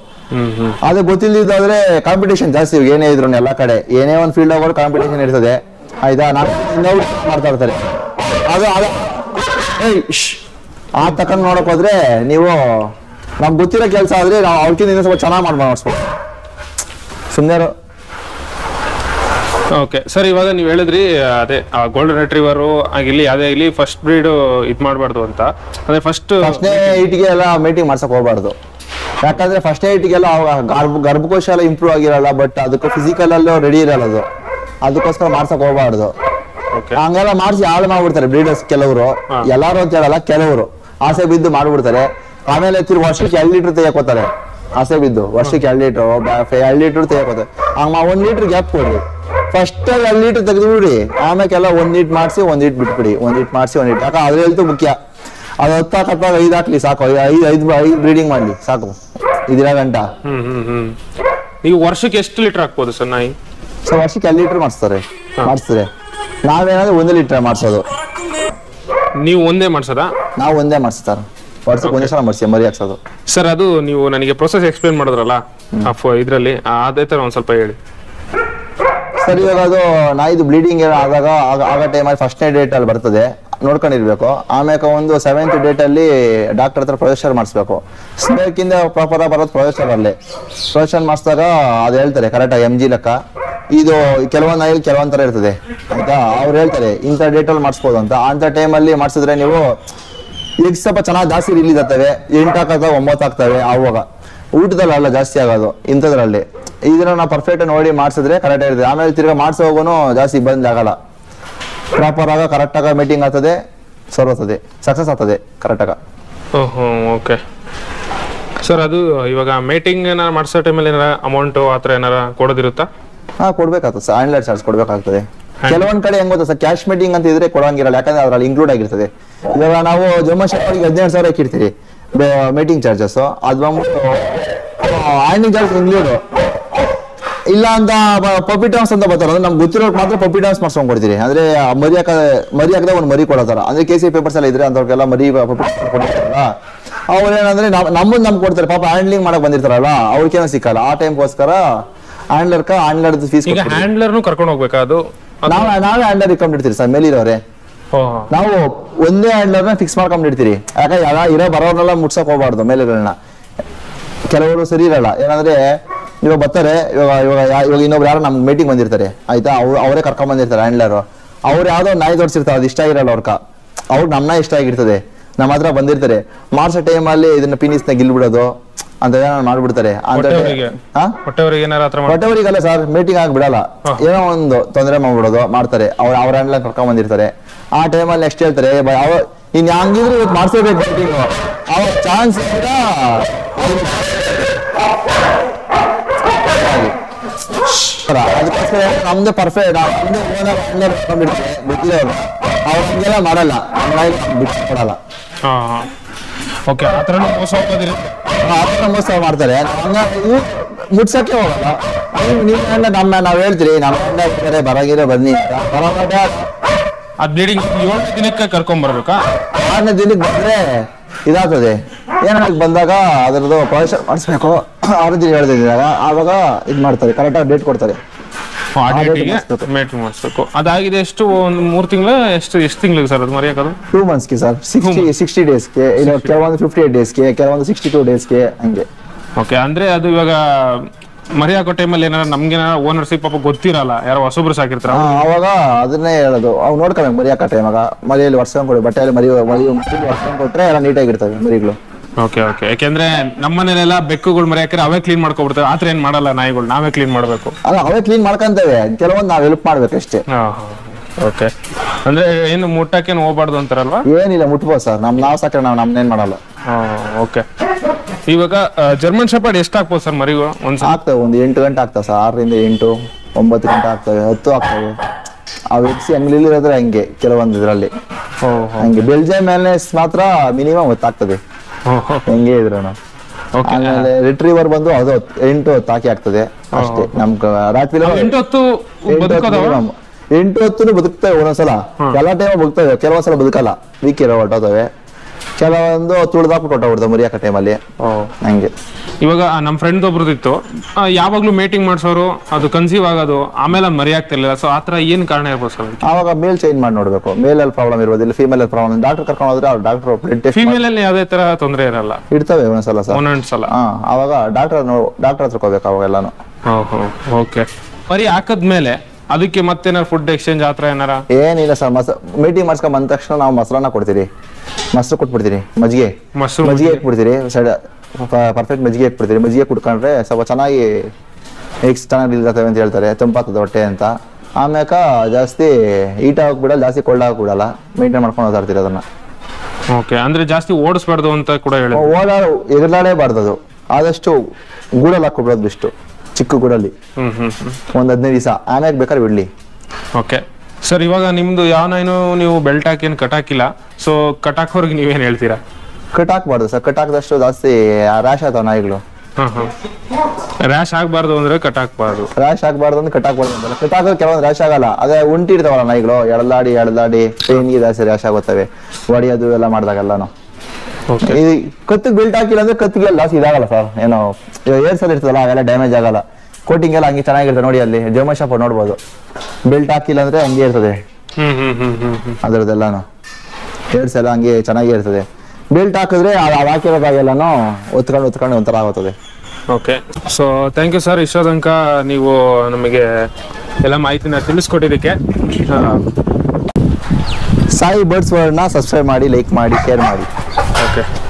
ಅದೇ ಗೊತ್ತಿಲ್ಲದಿದ್ದಾದ್ರೆ ಕಾಂಪಿಟೇಷನ್ ಜಾಸ್ತಿ, ಏನೇ ಇದ್ರು ಎಲ್ಲ ಕಡೆ ಏನೇ ಒಂದು ಫೀಲ್ಡ್ ಹೋಗೋರು ಕಾಂಪಿಟೇಷನ್ ಇರ್ತದೆ, ಆಯ್ತಾ? ನಾವು ಮಾಡ್ತಾ ಇರ್ತಾರೆ, ಅದು ಆ ತಕೊಂಡು ನೋಡಕ್ ಹೋದ್ರೆ ನೀವು ನಮ್ಗೆ ಗೊತ್ತಿರೋ ಕೆಲಸ ಆದ್ರೆ ನಾವು ಅವ್ರಕ್ಕಿಂತ ಇನ್ನೂ ಸ್ವಲ್ಪ ಚೆನ್ನಾಗಿ ಮಾಡಿಸ್ಬೇಕು ಸುಮ್ಮನೆ. ಓಕೆ ಸರ್, ಇವಾಗ ನೀವು ಹೇಳಿದ್ರಿ ಅದೇ ಗೋಲ್ಡನ್ ರೆಟ್ರೀವರು ಆಗಿರಲಿ ಯಾವುದೇ ಆಗಲಿ ಫಸ್ಟ್ ಬ್ರೀಡ್ ಇದು ಮಾಡಬಾರ್ದು ಅಂತ. ಅಂದರೆ ಫಸ್ಟ್ನೇ ಏಟಿಗೆಲ್ಲ ಮೀಟಿಂಗ್ ಮಾಡ್ಸೋಕೆ ಹೋಗಬಾರ್ದು, ಯಾಕಂದರೆ ಫಸ್ಟ್ನೇ ಏಟಿಗೆಲ್ಲ ಗರ್ಭಕೋಶ ಎಲ್ಲ ಇಂಪ್ರೂವ್ ಆಗಿರಲ್ಲ, ಬಟ್ ಅದಕ್ಕೆ ಫಿಸಿಕಲಲ್ಲೂ ರೆಡಿ ಇರಲ್ಲ ಅದು, ಅದಕ್ಕೋಸ್ಕರ ಮಾಡ್ಸೋಕೆ ಹೋಗಬಾರ್ದು. ಹಂಗೆಲ್ಲ ಮಾಡಿಸಿ ಹಾಳು ಮಾಡ್ಬಿಡ್ತಾರೆ ಬ್ರೀಡರ್ಸ್ ಕೆಲವರು, ಎಲ್ಲರೂ ಅಂತ ಹೇಳಲ್ಲ, ಕೆಲವರು ಆಸೆ ಬಿದ್ದು ಮಾಡಿಬಿಡ್ತಾರೆ. ಆಮೇಲೆ ತಿರ್ಗಿ ವರ್ಷಕ್ಕೆ 2 ಲೀಟ್ರ್ ತೆಗೆಕೋತಾರೆ, ಆಸೆ ಬಿದ್ದು ವರ್ಷಕ್ಕೆ 2 ಲೀಟ್ರ್ ತೆಗೆಕೋತಾರೆ. ಹಂಗೆ 1 ಲೀಟ್ರ್ ಗ್ಯಾಪ್ ಕೊಡ್ರಿ, ಫಸ್ಟ್ 2 ಲೀಟ್ರ್ ತೆಗೆದ್ಬಿಡಿ, ಆಮೇಲೆ 1 ಲೀಟ್ರ್ ಮಾಡಿಸಿ 1 ಲೀಟ್ರ್ ಬಿಟ್ಬಿಡಿ, 1 ಲೀಟ್ರ್ ಮಾಡಿಸಿ 1 ಲೀಟ್ರ್. ಯಾಕೆ ಅದ್ರ ಹೆಲ್ತ್ ಮುಖ್ಯ. ಅದು ಹತ್ತಾಕತ್ತಾಗ 5 ಹಾಕ್ಲಿ ಸಾಕು, 5 ಬ್ರೀಡಿಂಗ್ ಮಾಡ್ಲಿ ಸಾಕು. ಇದಿನ ಗಂಟ ಈಗ ವರ್ಷಕ್ಕೆ ಎಷ್ಟು ಲೀಟರ್ ಹಾಕ್ಬೋದು ಸರ್ ನಾಯಿ? ಸರ್ ವರ್ಷಕ್ಕೆ 2 ಲೀಟರ್ ಮಾಡಿಸ್ತಾರೆ. ನಾವೇನಾದ್ರೂ 1 ಲೀಟರ್ ಮಾಡಿಸೋದು. ನೀವು ಒಂದೇ ಮಾಡಿಸೋದಾ? ನಾವು ಒಂದೇ ಮಾಡಿಸ್ತಾರ, ವರ್ಷಕ್ಕೆ ಒಂದೇ ಸಲ ಮಾಡಿಸಿ ಮರಿ ಹಾಕ್ಸೋದು. ಸರ್ ಅದು ನೀವು ನನಗೆ ಪ್ರೊಸೆಸ್ ಎಕ್ಸ್ಪ್ಲೇನ್ ಮಾಡಿದ್ರಲ್ಲ ಇದರಲ್ಲಿ, ಅದೇ ಥರ ಒಂದು ಸ್ವಲ್ಪ ಹೇಳಿ ಸರ್. ಇವಾಗ ಅದು ನಾಯಿದು ಬ್ಲೀಡಿಂಗ್ ಆದಾಗ ಆಗ ಟೈಮಲ್ಲಿ ಫಸ್ಟ್ನೇ ಡೇಟಲ್ಲಿ ಬರ್ತದೆ, ನೋಡ್ಕೊಂಡಿರ್ಬೇಕು. ಆಮೇಲೆ 7th ಡೇಟಲ್ಲಿ ಡಾಕ್ಟರ್ ಹತ್ರ ಪ್ರೊಜೆಕ್ಷನ್ ಮಾಡಿಸ್ಬೇಕು. ಸ್ನೇಹಿತಿಂದ ಪ್ರಾಪರಾಗಿ ಬರೋದು ಪ್ರೊಜೆಕ್ಷನಲ್ಲಿ. ಪ್ರೊಜೆಕ್ಷನ್ ಮಾಡಿಸಿದಾಗ ಅದು ಹೇಳ್ತಾರೆ ಕರೆಕ್ಟಾಗಿ MG ಲೆಕ್ಕ. ಇದು ಕೆಲವೊಂದು ನಾಯಿಲಿ ಕೆಲವೊಂದು ಥರ ಇರ್ತದೆ, ಆಯಿತಾ? ಅವ್ರು ಹೇಳ್ತಾರೆ ಇಂಥ ಡೇಟಲ್ಲಿ ಮಾಡಿಸ್ಬೋದು ಅಂತ. ಅಂಥ ಟೈಮಲ್ಲಿ ಮಾಡಿಸಿದ್ರೆ ನೀವು ಈಗ ಸ್ವಲ್ಪ ಚೆನ್ನಾಗಿ ಜಾಸ್ತಿ ರಿಲೀಸ್ ಆಗ್ತವೆ, 8 ಹಾಕ್ತಾವೆ 9 ಆಗ್ತವೆ. ಆವಾಗ ಊಟದಲ್ಲಿ ಅಲ್ಲ ಜಾಸ್ತಿ ಆಗೋದು ಇಂಥದ್ರಲ್ಲಿ. ಇದನ್ನ ನಾವು ಪರ್ಫೆಕ್ಟ್ ನೋಡಿ ಮಾಡಿಸಿದ್ರೆ ಕರೆಕ್ಟ್ ಇರ್ತದೆ. ಆಮೇಲೆ ತಿರ್ಗಿ ಮಾಡಿಸೋಗೂ ಜಾಸ್ತಿ ಇಬ್ಬಂದಿ ಆಗಲ್ಲ, ಪ್ರಾಪರ್ ಆಗ ಕರೆಕ್ಟಾಗಿ ಮೀಟಿಂಗ್ ಆಗ್ತದೆ, ಸರೋತದೆ, ಸಕ್ಸಸ್ ಆಗ್ತದೆ ಕರೆಕ್ಟಾಗಿ. ಓಹೋ, ಓಕೆ ಸರ್. ಅದು ಇವಾಗ ಮೇಟಿಂಗ್ ಏನಾರು ಮಾಡಿಸೋ ಟೈಮಲ್ಲಿ ಏನಾರ ಅಮೌಂಟು ಆ ಥರ ಏನಾರು ಕೊಡೋದಿರುತ್ತಾ? ಹಾಂ, ಕೊಡಬೇಕಾಗ್ತದೆ ಸರ್, ಆನ್ಲೈನ್ ಚಾರ್ಜ್ ಕೊಡಬೇಕಾಗ್ತದೆ. ಕೆಲವೊಂದು ಕಡೆ ಹೆಂಗ್ ಗೊತ್ತಾ ಸರ್, ಕ್ಯಾಶ್ ಮೀಟಿಂಗ್ ಅಂತ ಇದ್ರೆ ಕೊಡೋಂಗಿರಲ್ಲ, ಯಾಕಂದ್ರೆ ಅದರಲ್ಲಿ ಇನ್ಕ್ಲೂಡ್ ಆಗಿರ್ತದೆ. ಇವಾಗ ನಾವು ಜಮ್ಮು ಶಾಪಿಗೆ 17,000 ಇಟ್ಟಿರ್ತೀವಿ ಮೀಟಿಂಗ್ ಚಾರ್ಜಸ್ಸು, ಅದು ಬಂದ್ಬಿಟ್ಟು ಆರ್ನಿಂಗ್ ಚಾರ್ಜ್ ಇನ್ಕ್ಲೂಡು. ಇಲ್ಲ ಅಂತ ಪಪ್ಪಿ ಡಾನ್ಸ್ ಅಂತ ಬರ್ತಾರೆ, ಅಂದ್ರೆ ನಮ್ಗೆ ಗೊತ್ತಿರೋರು ಮಾತ್ರ ಪಪ್ಪಿ ಡಾನ್ಸ್ ಮಾಡ್ಸ್ಕೊಂಡು ಕೊಡ್ತೀರಿ. ಅಂದರೆ ಮರಿ ಹಾಕದೆ ಒಂದು ಮರಿ ಕೊಡೋತಾರ, ಅಂದರೆ KC ಪೇಪರ್ಸ್ ಎಲ್ಲ ಇದ್ರೆ ಅಂಥವ್ರಿಗೆಲ್ಲ ಮರಿ ಪಪ್ಪಿ ಕೊಡ್ತಾರಲ್ಲ, ಅವ್ರೇನಂದ್ರೆ ನಮ್ಗೆ ಕೊಡ್ತಾರೆ. ಪಾಪ ಹ್ಯಾಂಡ್ಲಿಂಗ್ ಮಾಡಕ್ಕೆ ಬಂದಿರ್ತಾರಲ್ಲ ಅವ್ರಿಗೇನೋ ಸಿಕ್ಕಲ್ಲ. ಆ ಟೈಮ್ಗೋಸ್ಕರ ಹ್ಯಾಂಡ್ಲರ್ದು ಫೀಸ್ ಹ್ಯಾಂಡ್ಲರ್ನು ಕರ್ಕೊಂಡು ಹೋಗ್ಬೇಕಾ? ಅದು ನಾವೇ ಹ್ಯಾಂಡ್ಲರ್ ಇಟ್ಕೊಂಡಿರ್ತೀರಿ ಸರ್ ಮೇಲಿರೋರೆ. ನಾವು ಒಂದೇ ಹ್ಯಾಂಡ್ಲರ್ನ ಫಿಕ್ಸ್ ಮಾಡ್ಕೊಂಡಿರ್ತೀರಿ, ಯಾಕಂದ್ರೆ ಯಾರ ಇರೋ ಬರೋರ್ನೆಲ್ಲ ಮುಟ್ಸಕ್ ಹೋಗ್ಬಾರ್ದು ಮೇಲಿರೋಣ. ಕೆಲವರು ಸರಿ ಇರಲ್ಲ, ಏನಂದ್ರೆ ಇವಾಗ ಬರ್ತಾರೆ, ಇವಾಗ ಇನ್ನೊಬ್ರು ಯಾರು ನಮ್ಗೆ ಮೀಟಿಂಗ್ ಬಂದಿರ್ತಾರೆ, ಆಯ್ತಾ? ಅವರೇ ಕರ್ಕೊಂಡ್ ಬಂದಿರ್ತಾರೆ ಹ್ಯಾಂಡ್ಲರು. ಅವ್ರು ಯಾವ್ದೋ ನಾಯಿ ತೋರಿಸಿರ್ತಾರೆ, ಅದು ಇಷ್ಟ ಆಗಿರಲ್ಲ ಅವ್ರಕ, ಅವ್ರಿಗೆ ನಮ್ಮನ್ನ ಇಷ್ಟ ಆಗಿರ್ತದೆ, ನಮ್ಮ ಹತ್ರ ಬಂದಿರ್ತಾರೆ. ಮಾರ್ಚ್ ಟೈಮಲ್ಲಿ ಇದನ್ನ ಪಿನಿಸ್ನ ಗಿಲ್ಬಿಡೋದು ಅಂತ ಮಾಡ್ಬಿಡ್ತಾರೆ. ಹೊಟ್ಟೆವರಿಗೆಲ್ಲ ಸರ್ ಮೀಟಿಂಗ್ ಆಗಿಬಿಡಲ್ಲ, ಏನೋ ಒಂದು ತೊಂದರೆ ಮಾಡ್ಬಿಡೋದು ಮಾಡ್ತಾರೆ. ಅವ್ರ ಹ್ಯಾಂಡ್ಲರ್ ಕರ್ಕೊಂಡ್ ಬಂದಿರ್ತಾರೆ. ಆ ಟೈಮಲ್ಲಿ ನೆಕ್ಸ್ಟ್ ಹೇಳ್ತಾರೆ ಇನ್ ಹಂಗಿದ್ರು ಇವತ್ತು ಮಾಡ್ಸೇಬೇಕು ಮೀಟಿಂಗ್, ಅವ್ರ ಚಾನ್ಸ್ ಅದಕ್ಕೋಸ್ಕರ ನಮ್ದು ಪರ್ಫೆಕ್ಟ್ ಅವ್ರಿಗೆಲ್ಲ ಮಾಡಲ್ಲ, ಬಿಟ್ಕೊಡಲ್ಲ. ಮೋಸ ಮಾಡ್ತಾರೆ, ಮುಟ್ಸಕ್ಕೆ ಹೋಗಲ್ಲ. ನಾವ್ ಹೇಳ್ತೀರಿ ನಮ್ಮ ಬರಗಿರೋ ಬನ್ನಿ, ದಿನಕ್ಕೆ ಕರ್ಕೊಂಡ್ ಬರ್ಬೇಕಾ? 6ನೇ ದಿನಕ್ಕೆ ಬಂದ್ರೆ ಇದಾಗ್ತದೆ. ಏನಾಗಿ ಬಂದಾಗ ಅದರದ್ದು ಪ್ರೊಜೆಕ್ಷನ್ ಮಾಡಿಸ್ಬೇಕು, ಅವ್ರ ದಿನ ಹೇಳ್ತಿದ್ದಾಗ ಆವಾಗ ಇದು ಮಾಡ್ತಾರೆ, ಕರೆಕ್ಟಾಗಿ ಡೇಟ್ ಕೊಡ್ತಾರೆ. ಅದಾಗಿದೆ ಎಷ್ಟು, ಒಂದು 3 ತಿಂಗಳು, ಎಷ್ಟು ತಿಂಗಳಿಗೆ ಸರ್ ಅದು ಮರೆಯೋದು? 2 ಮಂತ್ಸ್ಗೆ ಸರ್, 60 ಡೇಸ್ಗೆ, ಕೆಲವೊಂದು 58 ಡೇಸ್ಗೆ, ಕೆಲವೊಂದು 62 ಡೇಸ್ಗೆ, ಹಂಗೆ. ಓಕೆ, ಅಂದ್ರೆ ಅದು ಇವಾಗ ಮರಿ ಹಾಕೋ ಟೈಮಲ್ಲಿ ಏನಾರ ನಮ್ಗೇನಾರ ಓನರ್ಸಿಗೆ ಪಾಪ ಗೊತ್ತಿರಲ್ಲ, ಯಾರೋ ಹೊಸೊಬ್ರು ಸಾಕಿರ್ತಾರ, ಅವಾಗ ಅದನ್ನೇ ಹೇಳೋದು ಅವ್ ನೋಡ್ಕೊಬೇಕು. ಮರಿ ಹಾಕೋ ಟೈಮಾಗ ಮರಿಯಲ್ಲಿ ವರ್ಷಕೊಂಡು ಕೊಡಿ, ಬಟ್ಟೆಯಲ್ಲಿ ವರ್ಷಕೊಂಡು ಕೊಟ್ಟರೆ ಎಲ್ಲ ನೀಟಾಗಿರ್ತವೆ ಮರಿಗಳು. Okay, okay. ಯಾಕೆಂದ್ರೆ ನಮ್ಮನೇಲೆಲ್ಲ ಬೆಕ್ಕುಗಳು ಮರಿ ಹಾಕಿದ್ರೆ ಅವೇ ಕ್ಲೀನ್ ಮಾಡ್ಕೊಬಿಡ್ತಾರೆ, ಆತರ ಏನ್ ಮಾಡಲ್ಲ ನಾಯಿಗಳು, ನಾವೇ ಕ್ಲೀನ್ ಮಾಡ್ಬೇಕು. ಅಲ್ಲ, ಅವೇ ಕ್ಲೀನ್ ಮಾಡ್ಕೊಂತೇವೆ, ಕೆಲವೊಂದು ನಾವು ಹೆಲ್ಪ್ ಮಾಡ್ಬೇಕಷ್ಟೇ. ಓಕೆ, ಅಂದ್ರೆ ಏನು ಮುಟ್ಟಕ್ಕೇನು ಹೋಗ್ಬಾರ್ದು ಅಂತಾರಲ್ವಾ? ಏನಿಲ್ಲ, ಮುಟ್ಬೋದು ಸರ್, ನಾವು ಸಾಕ್ರೆ ನಾವು ನಮ್ನೇನ್ ಮಾಡಲ್ಲ. ಓಕೆ, ಇವಾಗ ಜರ್ಮನ್ ಶೆಪರ್ಡ್ ಎಷ್ಟು ಹಾಕ್ಬೋದು ಸರ್ ಮರಿಗಳು? ಆಗ್ತವೆ ಒಂದು 8 ಗಂಟೆ ಆಗ್ತಾವೆ ಸರ್, 6ರಿಂದ 8, 9 ಗಂಟೆ ಆಗ್ತವೆ, 10 ಆಗ್ತವೆ. ಅವು ಹೆಚ್ಚು ಹಂಗ್ಲಿರೋದ್ರೆ ಹಂಗೆ ಕೆಲವೊಂದು ಇದರಲ್ಲಿ ಹಂಗೆ. ಬೆಲ್ಜಿಯಂ ಮೇಲೆ ಮಾತ್ರ ಮಿನಿಮಮ್ 10 ಆಗ್ತದೆ, ಹಂಗೆ ಇದ್ರು. ಆಮೇಲೆ ರಿಟ್ರೀವರ್ ಬಂದು ಅದು 8 ಹೊತ್ತು ಹಾಕಿ ಆಗ್ತದೆ ಅಷ್ಟೇ. ನಮ್ಮ ರಾತ್ರಿ 8 ಹೊತ್ತು ಬದುಕೋದವ 8 ಹೊತ್ತು ಬದುಕ್ತವೆ. ಒಂದೊಂದ್ಸಲ ಎಲ್ಲ ಟೈಮ್ ಬದುಕ್ತವೆ, ಕೆಲವೊಂದ್ಸಲ ಬದುಕಲ್ಲ, ವೀಕೆಲ್ಲ ಹೊಟ್ಟೋತವೆ, ಕೆಲವೊಂದು ತುಳಿದಾಕ್ಬಿಟ್ಟು ಹೊಟ್ಟೋಗ್ಬಿಡ್ತವೆ ಮರಿಯಾಕ ಟೈಮಲ್ಲಿ ಹಂಗೆ. ಇವಾಗ ನಮ್ಮ ಫ್ರೆಂಡ್ ಒಬ್ರದ್ದು ಇತ್ತು, ಯಾವಾಗ್ಲೂ ಮೇಟಿಂಗ್ ಮಾಡಿಸೋರು, ಅದು ಕನ್ಸೀವ್ ಆಗೋದು, ಆಮೇಲೆ ಅದು ಮರಿ ಆಗ್ತಿರ್ಲಿಲ್ಲ. ಸೊ ಆತರ ಏನ್ ಕಾರಣ ಇರ್ಬೋದು ಸರ್? ಆವಾಗ ಮೇಲ್ ಚೇಂಜ್ ಮಾಡಿ ನೋಡ್ಬೇಕು, ಮೇಲ್ ಅಲ್ಲಿ ಪ್ರಾಬ್ಲಮ್ ಇರ್ಬೋದು, ಇಲ್ಲಿ ಫೀಮೇಲ್ ಅಲ್ಲಿ ಪ್ರಾಬ್ಲಮ್. ಡಾಕ್ಟರ್ ಕರ್ಕೊಂಡು ಹೋದ್ರೆ ಅವ್ರು ಡಾಕ್ಟರ್ ಬ್ಲಡ್ ಟೆಸ್ಟ್, ಫೀಮೇಲ್ ಅಲ್ಲಿ ಯಾವುದೇ ತರ ತೊಂದರೆ ಇರಲ್ಲ, ಇರ್ತವೆ ಒಂದೊಂದ್ಸಲ ಸರ್, ಒಂದೊಂದ್ಸಲ. ಆವಾಗ ಡಾಕ್ಟರ್ ಹತ್ರ ಹೋಗ್ಬೇಕು ಅವಾಗೆಲ್ಲಾನು. ಓಕೆ, ಮರಿ ಹಾಕದ್ಮೇಲೆ ಅದಕ್ಕೆ ಮತ್ತೇನಾರ ಫುಡ್ ಎಕ್ಸ್ಚೇಂಜ್ ಆತರ ಏನಾರ? ಏನಿಲ್ಲ ಸರ್, ಮೀಟಿಂಗ್ ಮಾಡ್ಸ್ಕೊಂಡ್ ಬಂದ ತಕ್ಷಣ ನಾವು ಮೊಸರನ್ನ ಕೊಡ್ತೀರಿ, ಮೊಸರು ಕೊಟ್ಬಿಡ್ತೀರಿ, ಮಜ್ಜಿಗೆ ಹಾಕ್ಬಿಡ್ತೀರಿ, ಪರ್ಫೆಕ್ಟ್ ಮಜ್ಜಿಗೆ ಹಾಕ್ಬಿಡ್ತೀರಿ. ಮಜ್ಜಿಗೆ ಕುಡ್ಕೊಂಡ್ರೆ ಸ್ವಲ್ಪ ಚೆನ್ನಾಗಿ ಎಕ್ಸ್ ಚೆನ್ನಾಗಿ ನಿಲ್ತವೆ ಅಂತ ಹೇಳ್ತಾರೆ, ತಂಪಾಗ್ತದೆ ಹೊಟ್ಟೆ ಅಂತ. ಆಮ್ಯಾಕ ಜಾಸ್ತಿ ಹೀಟ್ ಹಾಕ್ಬಿಡಲ್ಲ, ಜಾಸ್ತಿ ಕೋಲ್ಡ್ ಹಾಕ್ಬಿಡಲ್ಲ, ಮೇಂಟೈನ್ ಮಾಡ್ಕೊಂಡು ಹೋಗ್ತಾ ಇರ್ತೀರಿ ಅದನ್ನ. ಓಕೆ, ಅಂದ್ರೆ ಜಾಸ್ತಿ ಓಡಿಸ್ಬಾರ್ದು ಅಂತ ಕೂಡ ಹೇಳಿ, ಎಗರ್ಲಾಡೇಬಾರ್ದು, ಅದು ಆದಷ್ಟು ಗೂಡಲ್ಲಿ ಹಾಕ್ಬಿಡೋದು ಬೆಸ್ಟ್, ಚಿಕ್ಕ ಗೂಡಲ್ಲಿ ಒಂದ್ 15 ದಿವಸ ಆಮ್ಯಾಗ ಬೇಕಾದ್ರೆ ಬಿಡ್ಲಿ. ಓಕೆ ಸರ್, ಇವಾಗ ನಿಮ್ದು ಯಾವ ನಾಯಿನೂ ನೀವು ಬೆಲ್ಟ್ ಹಾಕಿ ಏನು ಕಟಾಕಿಲ್ಲ, ಸೊ ಕಟಾಕೋರ್ಗೆ ನೀವೇನು ಹೇಳ್ತೀರಾ? ಕಟಾಕ್ಬಾರ್ದು ಸರ್, ಕಟಾಕ್ದಷ್ಟು ಜಾಸ್ತಿ ರ್ಯಾಶ್ ಆಗ್ತಾವ ನಾಯಿಗಳು. ರ್ಯಾಶ್ ಆಗಬಾರ್ದು ಅಂದ್ರೆ ಕಟಾಕ್ಬಾರ್ದು, ರ್ಯಾಶ್ ಆಗಬಾರ್ದು ಅಂದ್ರೆ ಕಟಾಕ್ಬಾರ್ದು ಅಂತಲ್ಲ. ಕಟಾಕೋರ್ ಕೆಲವೊಂದು ರ್ಯಾಶ್ ಆಗಲ್ಲ, ಅದೇ ಉಂಟಿ ಇರ್ತಾವಲ್ಲ ನಾಯಿಗಳು, ಎಳದಾಡಿ ಪೇನ್ಗೆ ಜಾಸ್ತಿ ರ್ಯಾಶ್ ಆಗುತ್ತವೆ, ಹೊಡೆಯೋದು ಎಲ್ಲ ಮಾಡಿದಾಗೆಲ್ಲಾನು. ಇದು ಕತ್ತಿಗೆ ಬೆಲ್ಟ್ ಹಾಕಿಲ್ಲ ಅಂದ್ರೆ ಕತ್ತಿಗೆ ಜಾಸ್ತಿ ಇದಾಗಲ್ಲ ಸರ್, ಏನೋ ಏರ್ಸಲ್ಲಿ ಇರ್ತದಲ್ಲ ಅವೆಲ್ಲ ಡ್ಯಾಮೇಜ್ ಆಗಲ್ಲ. ಕೋಟಿಂಗ್ ಎಲ್ಲ ಹಂಗೆ ಚೆನ್ನಾಗಿರ್ತದೆ ನೋಡಿ, ಅಲ್ಲಿ ಜರ್ಮನ್ ಶಾಪರ್ ನೋಡ್ಬೋದು, ಬೆಲ್ಟ್ ಹಾಕಿಲ್ಲ ಅಂದ್ರೆ ಹಂಗೆ ಇರ್ತದೆ ಅದರದ್ದೆಲ್ಲಾನು, ಏರ್ಸ್ ಎಲ್ಲ ಹಂಗೆ ಚೆನ್ನಾಗಿ ಇರ್ತದೆ. ಬೆಲ್ಟ್ ಹಾಕಿದ್ರೆ ಅದು ಹಾಕಿರೋದಾಗೆಲ್ಲಾನು ಒತ್ಕೊಂಡು ಒಂಥರ ಆಗುತ್ತದೆ. Okay, so thank you sir, ಇಷ್ಟೋ ತನಕ ನೀವು ನಮಗೆ ಎಲ್ಲ ಮಾಹಿತಿನ ತಿಳಿಸ್ಕೊಟ್ಟಿದ್ದಕ್ಕೆ. ಸಾಯಿ ಬರ್ಡ್ಸ್ ವರ್ಲ್ಡ್ನ ಸಬ್ಸ್ಕ್ರೈಬ್ ಮಾಡಿ, ಲೈಕ್ ಮಾಡಿ, ಶೇರ್ ಮಾಡಿ. ಓಕೆ.